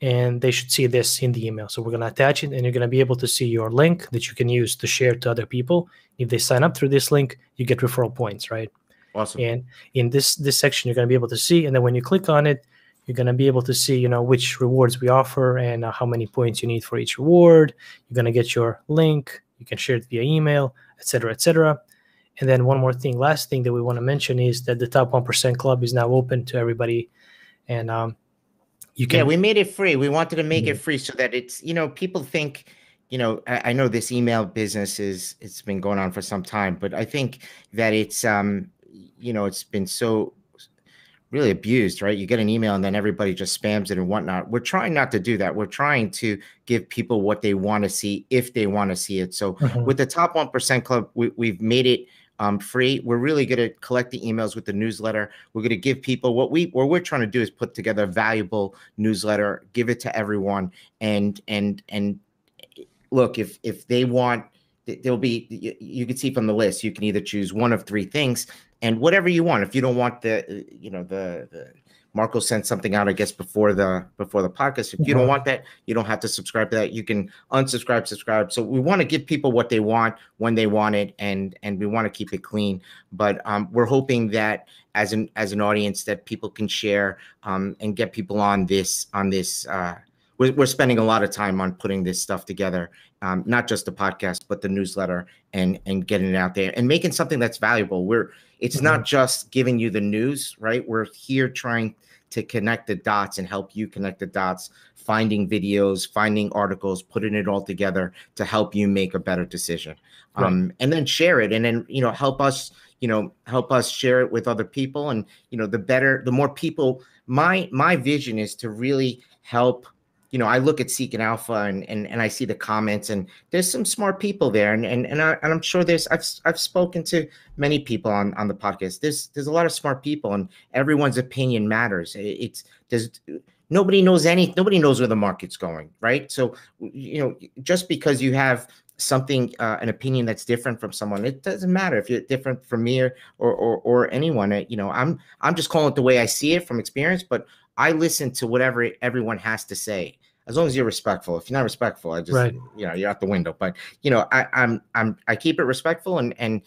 and they should see this in the email. So we're going to attach it, and you're going to be able to see your link that you can use to share to other people. If they sign up through this link, you get referral points, right? Awesome. And in this section, you're going to be able to see, and then when you click on it, you're going to be able to see, you know, which rewards we offer and how many points you need for each reward. You're going to get your link. You can share it via email, et cetera, et cetera. And then one more thing, last thing that we want to mention is that the Top 1% Club is now open to everybody, and we made it free. We wanted to make it free so that it's, you know, people think, you know, I know this email business it's been going on for some time, but I think that it's, you know, it's been so really abused, right? You get an email and then everybody just spams it and whatnot. We're trying not to do that. We're trying to give people what they want to see if they want to see it. So with the Top 1% Club, we've made it free. We're really going to collect the emails with the newsletter. We're going to give people what we're trying to do is put together a valuable newsletter, give it to everyone. And look, if they want, there'll be, you can see from the list, you can either choose one of three things and whatever you want. If you don't want the, you know, the Marco sent something out, I guess, before the podcast. If you don't want that, you don't have to subscribe to that. You can unsubscribe, subscribe. So we want to give people what they want when they want it, and we want to keep it clean. But we're hoping that as an audience that people can share and get people on this We're spending a lot of time on putting this stuff together, not just the podcast, but the newsletter and getting it out there and making something that's valuable. It's not just giving you the news, right? We're here trying to connect the dots and help you connect the dots, finding videos, finding articles, putting it all together to help you make a better decision. Right. And then share it and then, help us share it with other people. And, the more people, my vision is to really help. I look at Seeking Alpha and I see the comments, and there's some smart people there, and I'm sure I've spoken to many people on the podcast. There's a lot of smart people, and everyone's opinion matters. Nobody knows where the market's going, right? So just because you have something an opinion that's different from someone, it doesn't matter if you're different from me or anyone. I'm just calling it the way I see it from experience, but I listen to whatever everyone has to say, as long as you're respectful. If you're not respectful, you're out the window. But I keep it respectful, and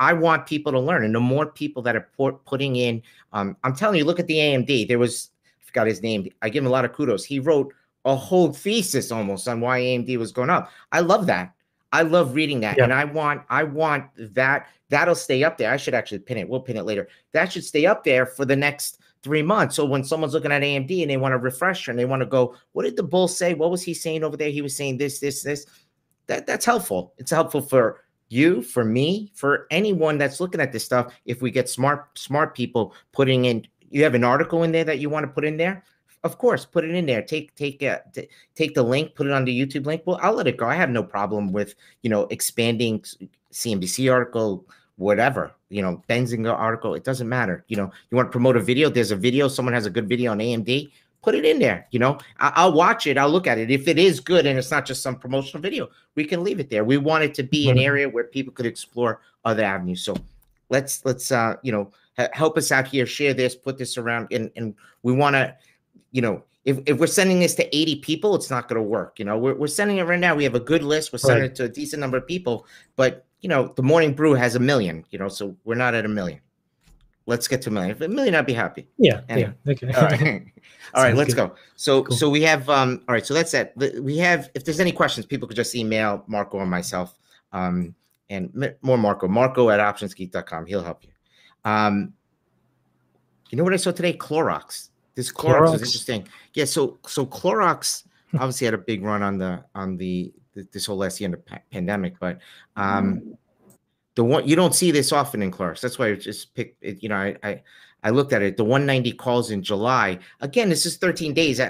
I want people to learn. And the more people that are putting in, I'm telling you, look at the AMD. I forgot his name. I give him a lot of kudos. He wrote a whole thesis almost on why AMD was going up. I love that. I love reading that. Yeah. And I want that'll stay up there. I should actually pin it. We'll pin it later. That should stay up there for the next 3 months. So when someone's looking at AMD and they want a refresher and they want to go, what did the bull say? What was he saying over there? He was saying this, this, this. That's helpful. It's helpful for you, for me, for anyone that's looking at this stuff. If we get smart people putting in, you have an article in there that you want to put in there. Of course, put it in there. Take the link, put it on the YouTube link. Well, I'll let it go. I have no problem with, expanding CNBC article, whatever, Benzinger article, it doesn't matter. You want to promote a video, there's a video, someone has a good video on AMD, put it in there. I'll watch it. I'll look at it. If it is good and it's not just some promotional video, we can leave it there. We want it to be an area where people could explore other avenues. So let's help us out here, share this, put this around. And we want to, if we're sending this to 80 people, it's not going to work. We're sending it right now. We have a good list. We're sending it to a decent number of people, but the Morning Brew has 1 million, so we're not at 1 million. Let's get to 1 million. If 1 million, I'd be happy. Yeah. Anyway. Yeah. Okay. All right. All right. Let's go. So we have, all right. So that's that. We have, if there's any questions, people could just email Marco or myself, and more Marco at optionsgeek.com. He'll help you. What I saw today? Clorox. This Clorox is interesting. Yeah. So Clorox obviously had a big run on the this whole last year of the pandemic, but the one you don't see this often in Clorox. That's why I just picked it. I looked at it. The 190 calls in July. Again, this is 13 days.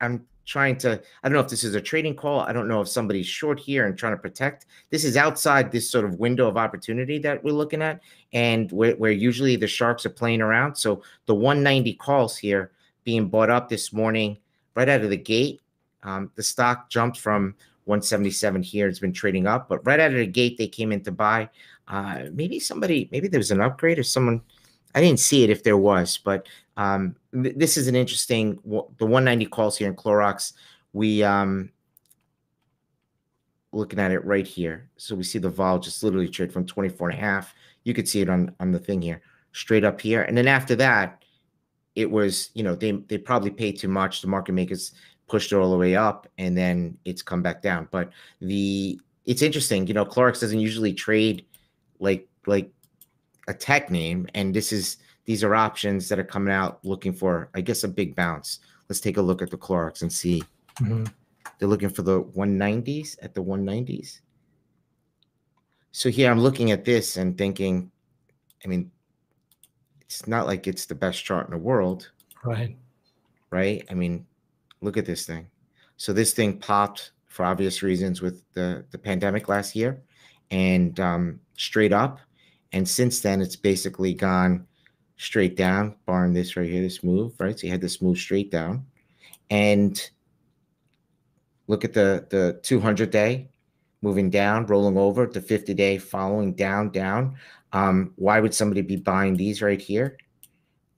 I'm trying to. I don't know if this is a trading call. I don't know if somebody's short here and trying to protect. This is outside this sort of window of opportunity that we're looking at, and where usually the sharks are playing around. So the 190 calls here being bought up this morning, right out of the gate. The stock jumped from 177 here. It's been trading up, but right out of the gate, they came in to buy. Maybe there was an upgrade or someone, I didn't see it if there was, but this is an interesting, the 190 calls here in Clorox. We looking at it right here. So we see the vol just literally trade from 24.5. You could see it on the thing here, straight up here. And then after that, it was, they probably paid too much. The market makers pushed it all the way up, and then it's come back down. But it's interesting, Clorox doesn't usually trade like a tech name, and these are options that are coming out looking for, I guess, a big bounce. Let's take a look at the Clorox and see. They're looking for the 190s at the 190s. So here I'm looking at this and thinking, it's not like it's the best chart in the world, right? Look at this thing. So this thing popped for obvious reasons with the pandemic last year, and straight up. And since then, it's basically gone straight down, barring this right here, this move, right? So you had this move straight down. And look at the 200-day moving down, rolling over, the 50-day following down. Why would somebody be buying these right here?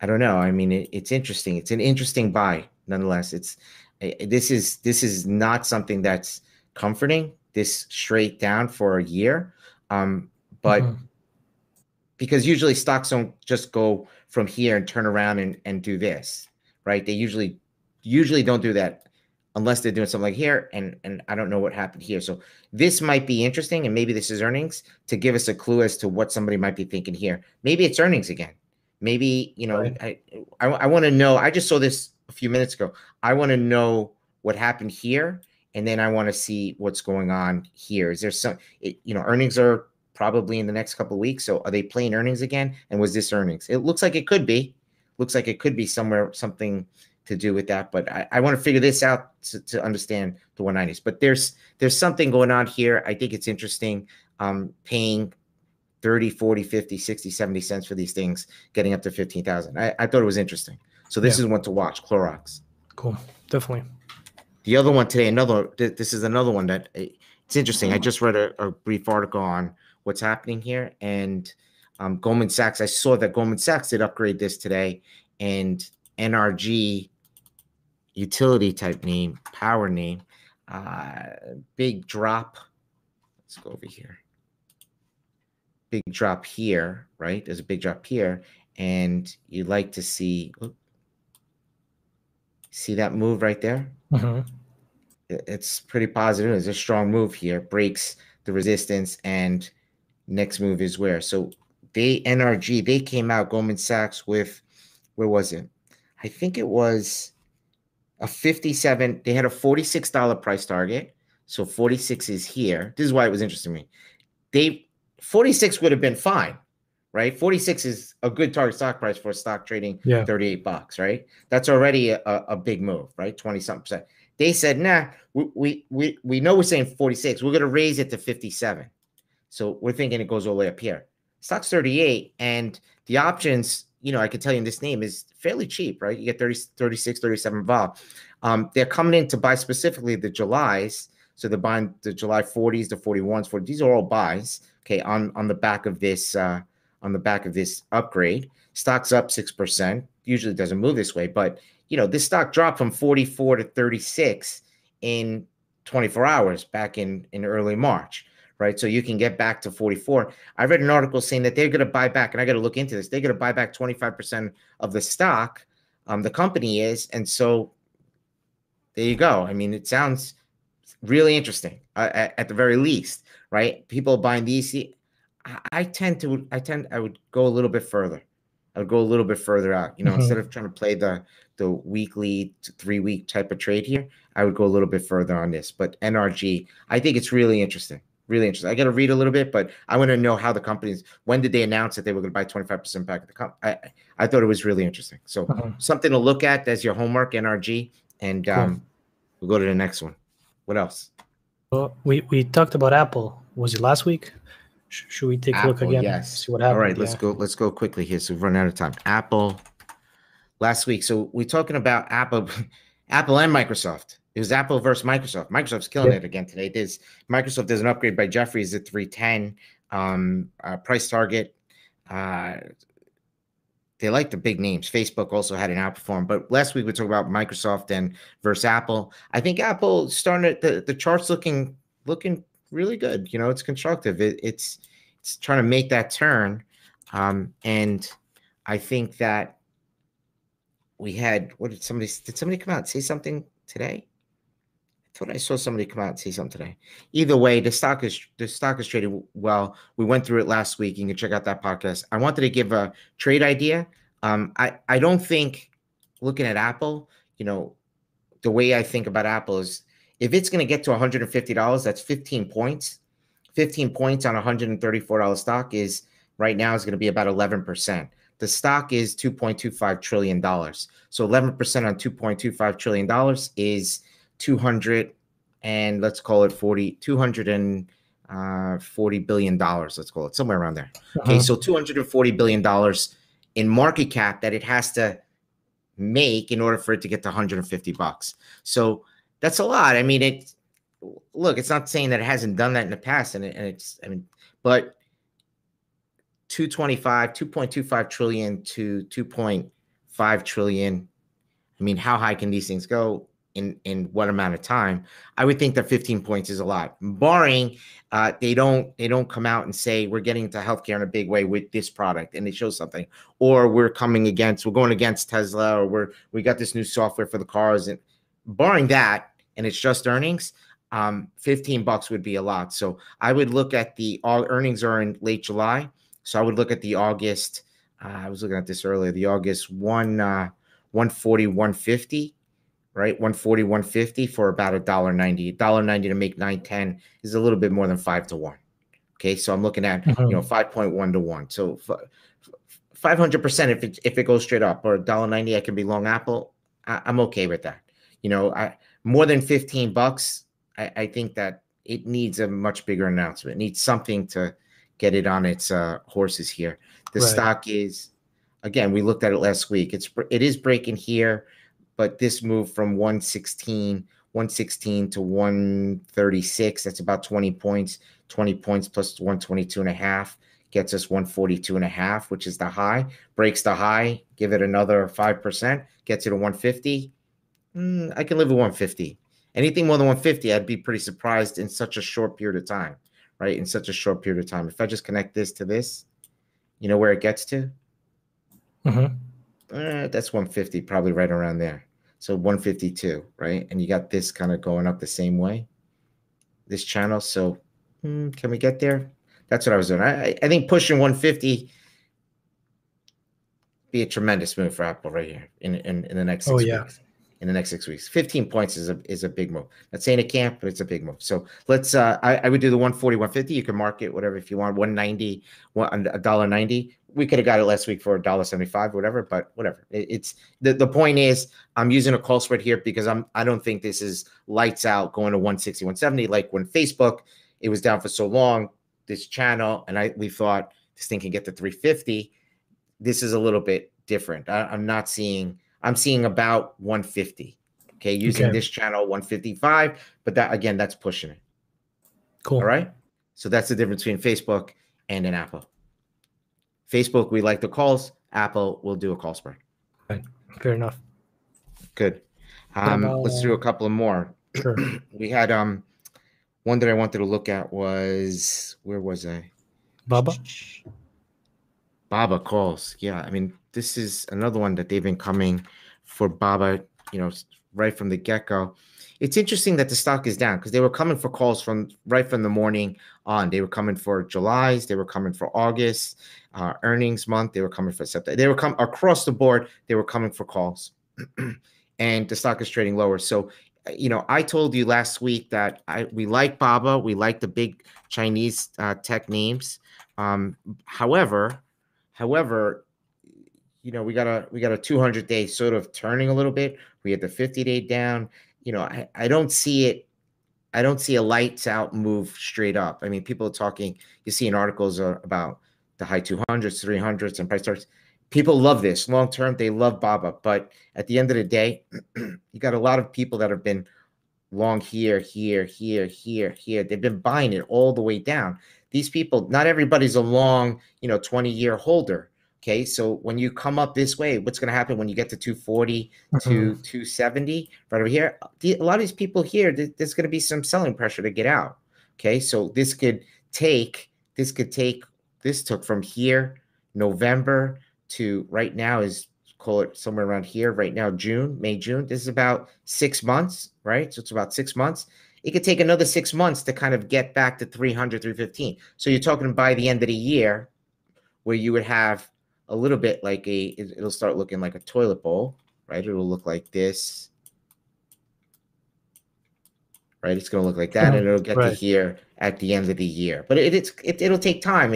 I don't know. I mean, it's interesting. It's an interesting buy, nonetheless. This is not something that's comforting. This straight down for a year, but because usually stocks don't just go from here and turn around and do this, right? They usually don't do that unless they're doing something like here. And I don't know what happened here. So this might be interesting. And maybe this is earnings to give us a clue as to what somebody might be thinking here. Maybe it's earnings again. Maybe, you know, right. I want to know. I just saw this a few minutes ago. I want to know what happened here. And then I want to see what's going on here. Is there some, you know, earnings are probably in the next couple of weeks. So are they playing earnings again? And was this earnings? It looks like it could be. Looks like it could be somewhere, something to do with that. But I want to figure this out to understand the 190s. But there's something going on here. I think it's interesting. Paying 30, 40, 50, 60, 70 cents for these things, getting up to 15,000. I thought it was interesting. So this is one to watch, Clorox. Cool, definitely. The other one today, this is another one that it's interesting. I just read a brief article on what's happening here. And Goldman Sachs, I saw that Goldman Sachs did upgrade this today. And NRG, utility type name, power name, big drop. Let's go over here. Big drop here, right? There's a big drop here. And you like to see, see that move right there? It's pretty positive. It's a strong move here, breaks the resistance, and next move is where. So NRG came out, Goldman Sachs, with, where was it? I think it was a 57. They had a $46 price target. So 46 is here. This is why it was interesting to me. 46 would have been fine, right? 46 is a good target stock price for a stock trading $38, right? That's already a big move, right? 20-something%. They said, nah, we know we're saying 46. We're going to raise it to 57. So we're thinking it goes all the way up here. Stock's 38, and the options, you know, I can tell you in this name is fairly cheap, right? You get 30, 36, 37 vol. They're coming in to buy specifically the Julys. So they're buying the July 40s, the 41s, 40s. These are all buys, okay, on the back of this upgrade. Stock's up 6%. Usually doesn't move this way, but you know, this stock dropped from 44 to 36 in 24 hours back in early March, right? So you can get back to 44. I read an article saying that they're going to buy back, and I got to look into this. They're going to buy back 25% of the stock, the company is. And so there you go. I mean, it sounds really interesting at the very least, right? People buying these. I would go a little bit further. I would go a little bit further out, you know, instead of trying to play the weekly to 3 week type of trade here, I would go a little bit further on this. But NRG, I think it's really interesting, really interesting. I got to read a little bit, but I want to know how the companies, when did they announce that they were going to buy 25% back of the company? I thought it was really interesting. So something to look at as your homework, NRG, and we'll go to the next one. What else? Well, we talked about Apple. Was it last week? Should we take Apple, a look again? Yes. See what happened. All right, let's go quickly here. So we've run out of time. Apple last week. So we're talking about Apple and Microsoft. It was Apple versus Microsoft. Microsoft's killing it again today. Microsoft does an upgrade by Jefferies at 310 price target. They like the big names. Facebook also had an outperform, but last week we talked about Microsoft and versus Apple. I think Apple starting to, the chart's looking really good. You know, it's constructive. It's trying to make that turn. And I think that we had, did somebody come out and say something today? I thought I saw somebody come out and say something today. Either way, the stock is trading well. We went through it last week. You can check out that podcast. I wanted to give a trade idea. I don't think looking at Apple, you know, the way I think about Apple is, if it's going to get to $150, that's 15 points. 15 points on $134 stock is right now is going to be about 11%. The stock is $2.25 trillion. So 11% on $2.25 trillion is 200 and let's call it 40, 200 and $40 billion, let's call it, somewhere around there. Okay, so $240 billion in market cap that it has to make in order for it to get to $150. So that's a lot. I mean, it, look, it's not saying that it hasn't done that in the past, and it's, I mean, but 2.25 trillion to 2.5 trillion. I mean, how high can these things go in what amount of time? I would think that 15 points is a lot, barring they don't come out and say we're getting into healthcare in a big way with this product and it shows something, or we're going against Tesla, or we got this new software for the cars, and barring that and it's just earnings, $15 would be a lot. So I would look at the all earnings are in late July. So I would look at the August, I was looking at this earlier, the August 140, 150, right? 140, 150 for about $1.90. $1.90 to make 910 is a little bit more than 5 to 1. Okay. So I'm looking at, you know, 5.1 to 1. So 500% if it goes straight up, or $1.90, I can be long Apple. I'm okay with that. You know, more than $15, I think that it needs a much bigger announcement. It needs something to get it on its horses here. The stock is, again, we looked at it last week. It is breaking here, but this move from 116 to 136, that's about 20 points. 20 points plus 122.5 gets us 142.5, which is the high. Breaks the high, give it another 5%, gets it to 150. I can live with 150. Anything more than 150, I'd be pretty surprised in such a short period of time. Right, in such a short period of time. If I just connect this to this, you know where it gets to? That's 150, probably right around there. So 152, right? And you got this kind of going up the same way, this channel. So can we get there? That's what I was doing. I think pushing 150 be a tremendous move for Apple right here in the next 6 weeks. In the next 6 weeks, 15 points is a big move. Not saying it can't, but it's a big move. So let's. I would do the 140, 150. You can mark it whatever if you want. 190, $1.90. We could have got it last week for $1.75, whatever. But whatever. It's the point is I'm using a call spread here because I don't think this is lights out going to 160, 170 like when Facebook it was down for so long. This channel and we thought this thing can get to 350. This is a little bit different. I'm not seeing. I'm seeing about 150, okay, using this channel, 155, but that, again, that's pushing it. Cool. All right? So that's the difference between Facebook and an Apple. Facebook, we like the calls. Apple, we'll do a call spread. Right. Fair enough. Good. Let's do a couple of more. Sure. We had one that I wanted to look at was, where was I? Baba. Baba calls. Yeah, I mean, this is another one that they've been coming for Baba, you know, right from the get-go. It's interesting that the stock is down because they were coming for calls right from the morning on. They were coming for July's. They were coming for August, earnings month. They were coming for September. They were coming across the board. They were coming for calls, and the stock is trading lower. So, you know, I told you last week that we like Baba. We like the big Chinese tech names. However, you know, we got a 200-day sort of turning a little bit. We had the 50-day down. You know, I don't see it. I don't see a lights out move straight up. I mean, people are talking. You see in articles about the high 200s, 300s, and price starts. People love this long term. They love Baba, but at the end of the day, you got a lot of people that have been long here. They've been buying it all the way down. These people, not everybody's a long, you know, 20-year holder. Okay, so when you come up this way, what's going to happen when you get to 240 to 270 right over here? A lot of these people here, there's going to be some selling pressure to get out. Okay, so this took from here, November to right now is, call it somewhere around here right now, May, June. This is about 6 months, right? So it's about 6 months. It could take another 6 months to kind of get back to 300, 315. So you're talking by the end of the year where you would have a little bit like it'll start looking like a toilet bowl, right? It'll look like this, right? It's going to look like that, and it'll get to here at the end of the year. But it'll take time.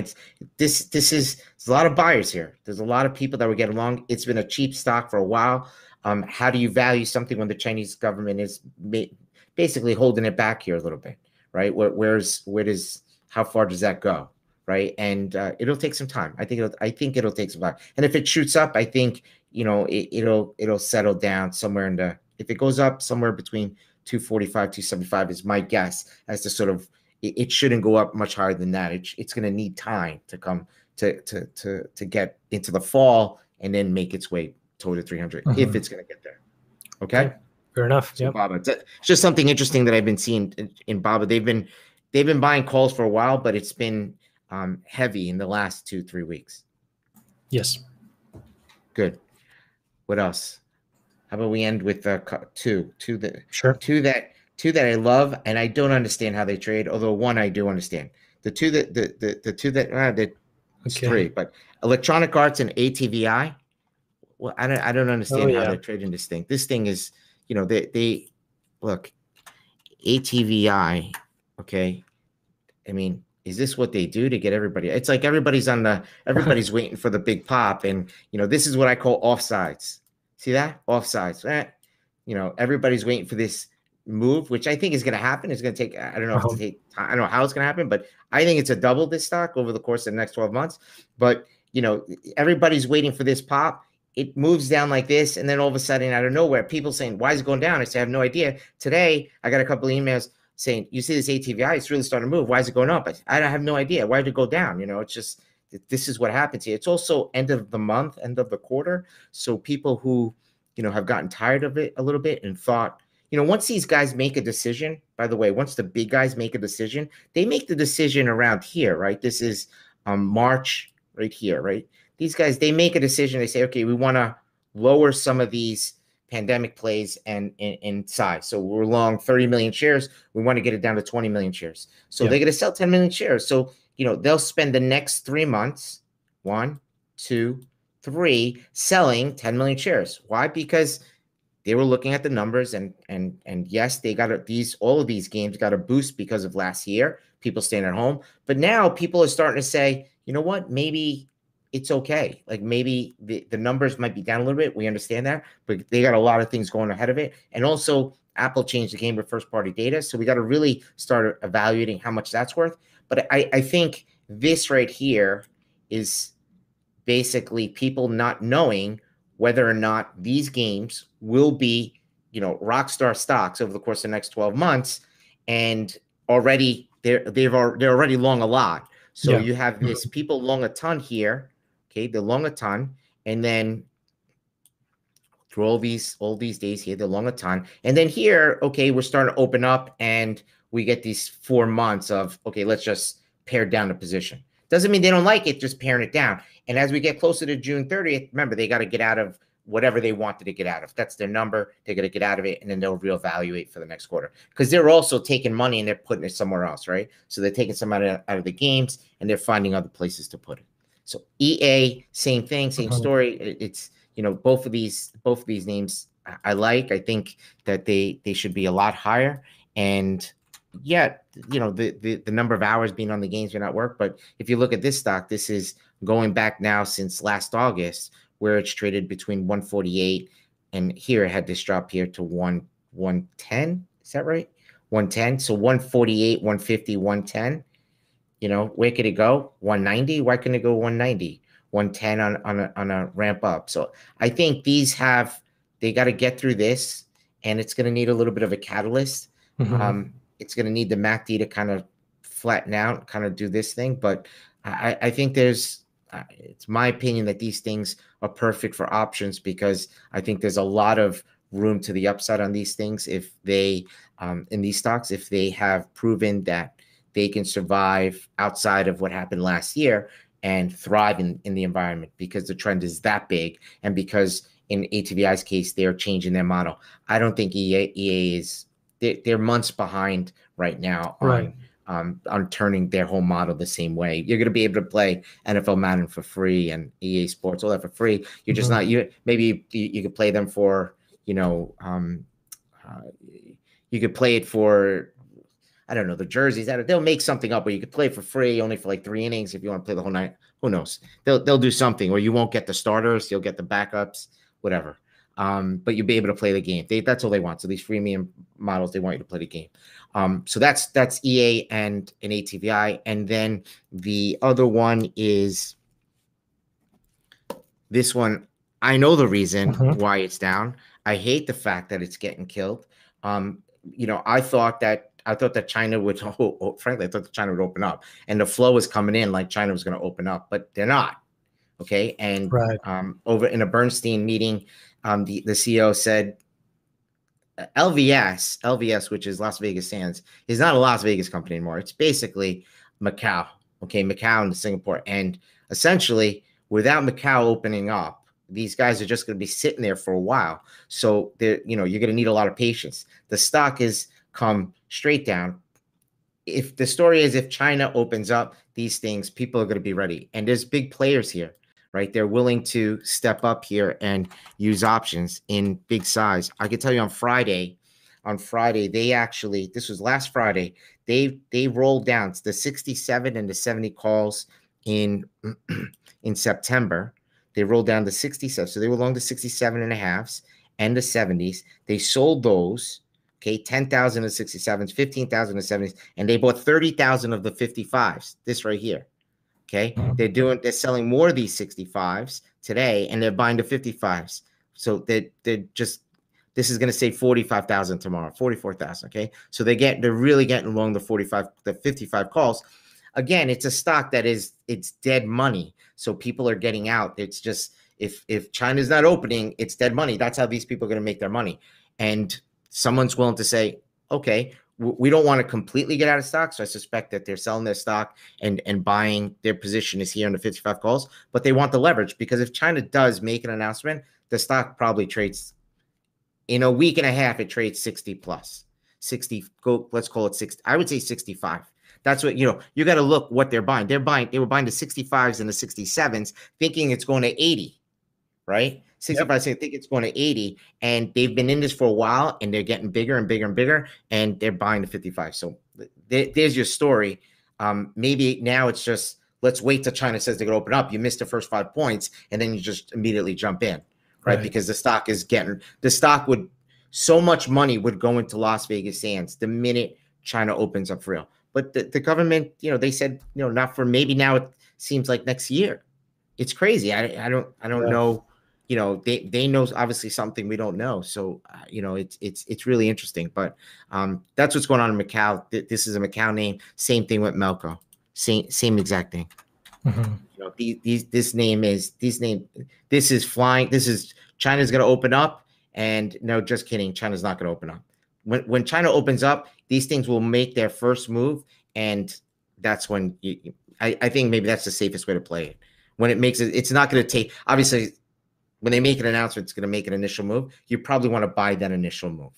There's a lot of buyers here. There's a lot of people that would get along. It's been a cheap stock for a while. How do you value something when the Chinese government is basically holding it back here a little bit, right? Where does how far does that go, right? And it'll take some time. I think it'll take some time. And if it shoots up, I think, you know, it'll settle down somewhere in the, if it goes up somewhere between 245, 275 is my guess as to sort of, it shouldn't go up much higher than that. It's going to need time to come to get into the fall and then make its way toward the 300 if it's going to get there. Okay. Fair enough. So yep. Baba, it's just something interesting that I've been seeing in Baba. They've been buying calls for a while, but it's been heavy in the last 2-3 weeks. Yes. Good. What else? How about we end with two that I love and I don't understand how they trade, although one I do understand. Three, but Electronic Arts and ATVI. Well, I don't understand how they're trading this thing. This thing is, you know, they look, ATVI, okay. I mean, is this what they do to get everybody? It's like everybody's waiting for the big pop. And, you know, this is what I call offsides. See that? Offsides. You know, everybody's waiting for this move, which I think is going to happen. It's going to take, I don't know how it's going to happen, but I think it's a double this stock over the course of the next 12 months. But, you know, everybody's waiting for this pop. It moves down like this. And then all of a sudden, out of nowhere, people saying, why is it going down? I say, I have no idea. Today, I got a couple of emails saying, you see this ATVI, it's really starting to move. Why is it going up? I have no idea. Why did it go down? You know, it's just, this is what happens here. It's also end of the month, end of the quarter. So people who, you know, have gotten tired of it a little bit and thought, you know, once these guys make a decision, by the way, once the big guys make a decision, they make the decision around here, right? This is March right here, right? These guys, they make a decision. They say, okay, we want to lower some of these pandemic plays and in size. So we're long 30 million shares. We want to get it down to 20 million shares. So they're going to sell 10 million shares. So, you know, they'll spend the next 3 months, 1, 2, 3, selling 10 million shares. Why? Because they were looking at the numbers and yes, they got all of these games got a boost because of last year, people staying at home. But now people are starting to say, you know what, maybe it's okay. Like maybe the numbers might be down a little bit. We understand that, but they got a lot of things going ahead of it. And also Apple changed the game with first party data. So we got to really start evaluating how much that's worth. But I think this right here is basically people not knowing whether or not these games will be, you know, rock star stocks over the course of the next 12 months, and already they're already long a lot. So you have this people long a ton here, okay? They're long a ton, and then through all these days here, they're long a ton, and then here, okay, we're starting to open up, and we get these 4 months of okay, let's just pare down the position. Doesn't mean they don't like it, just paring it down. And as we get closer to June 30th, remember, they got to get out of whatever they wanted to get out of. That's their number. They're going to get out of it, and then they'll reevaluate for the next quarter. Because they're also taking money, and they're putting it somewhere else, right? So they're taking some out of the games, and they're finding other places to put it. So EA, same thing, same story. It's, you know, both of these names I like. I think that they should be a lot higher. And yet, you know, the number of hours being on the games may not work. But if you look at this stock, this is going back now since last August, where it's traded between 148 and here it had this drop here to 110. Is that right? 110. So 148, 150, 110. You know, where could it go? 190. Why couldn't it go 190? 110 on a ramp up. So I think these they got to get through this, and it's going to need a little bit of a catalyst. It's going to need the MACD to kind of flatten out, kind of do this thing. But I think it's my opinion that these things are perfect for options, because I think there's a lot of room to the upside on these things. If they, in these stocks, if they have proven that they can survive outside of what happened last year and thrive in the environment, because the trend is that big. And because in ATVI's case, they're changing their model. I don't think EA is, they're months behind right now on turning their whole model the same way. You're going to be able to play NFL Madden for free and EA Sports, all that for free. You're just not, maybe you could play them for, you know, you could play it for, I don't know, the jerseys. They'll make something up where you could play for free only for like 3 innings if you want to play the whole night. Who knows? They'll do something, or you won't get the starters. You'll get the backups, whatever. But you'll be able to play the game. That's all they want. So these freemium models, they want you to play the game. So that's EA and an ATVI. And then the other one is this one. I know the reason why it's down. I hate the fact that it's getting killed. You know, I thought that China would, frankly, I thought that China would open up, and the flow was coming in like China was going to open up, but they're not. Okay. And over in a Bernstein meeting, the CEO said LVS, which is Las Vegas Sands, is not a Las Vegas company anymore. It's basically Macau. Okay. Macau and Singapore. And essentially, without Macau opening up, these guys are just going to be sitting there for a while. So you're going to need a lot of patience. The stock has come straight down. If the story is, if China opens up these things, people are going to be ready. And there's big players here, right? They're willing to step up here and use options in big size. I can tell you on Friday, they actually, this was last Friday, they rolled down the 67 and the 70 calls in September. They rolled down the 67. So they were long the 67 and a halves and the 70s. They sold those, okay, 10,000 of 67s, 15,000 of 70s, and they bought 30,000 of the 55s, this right here, okay? They're selling more of these 65s today, and they're buying the 55s. So this is going to say 45,000 tomorrow, 44,000, okay? So they're really getting long the 55 calls. Again, it's a stock that it's dead money. So people are getting out. It's just, if China's not opening, it's dead money. That's how these people are going to make their money. And someone's willing to say, okay, we don't want to completely get out of stock. So I suspect that they're selling their stock and buying their position is here on the 55 calls, but they want the leverage, because if China does make an announcement, the stock probably trades in a week and a half. It trades 60 plus 60. Let's call it 60. I would say 65. That's what, you got to look what they're buying. They were buying the 65s and the 67s, thinking it's going to 80, right? 65, yep. Think it's going to 80, and they've been in this for a while, and they're getting bigger and bigger and bigger, and they're buying the 55. So there's your story. Maybe now it's just, let's wait till China says they're going to open up. You missed the first 5 points, and then you just immediately jump in, right? Because the stock is so much money would go into Las Vegas Sands the minute China opens up for real. But the government, they said, not for, maybe now it seems like next year. It's crazy. I don't know. They know obviously something we don't know. So, it's really interesting. But that's what's going on in Macau. This is a Macau name. Same thing with Melco. Same exact thing. This is flying. This is, China's going to open up. And no, just kidding. China's not going to open up. When China opens up, these things will make their first move, and that's when I think maybe that's the safest way to play it. When it makes it, it's not going to take. Obviously, when they make an announcement, it's going to make an initial move. You probably want to buy that initial move.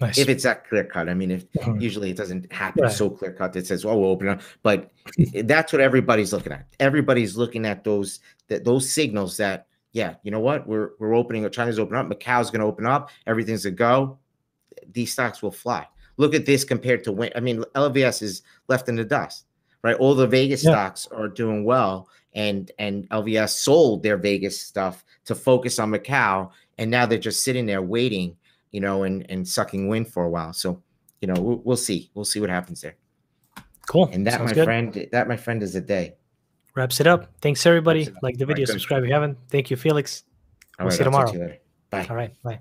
Nice. If it's that clear cut. I mean, usually it doesn't happen so clear cut that says, "Oh, we'll open up." But that's what everybody's looking at. Everybody's looking at those signals that, yeah, you know what, we're opening. China's opening up. Macau's going to open up. Everything's a go. These stocks will fly. Look at this compared to when, I mean, LVS is left in the dust, right? All the Vegas stocks are doing well, and LVS sold their Vegas stuff to focus on Macau, and now they're just sitting there waiting, and sucking wind for a while. So, we'll see. We'll see what happens there. Cool. And that, my friend, is the day. Wraps it up. Thanks, everybody. Like the video, subscribe if you haven't. Thank you, Felix. We'll see you tomorrow. Bye. All right. Bye.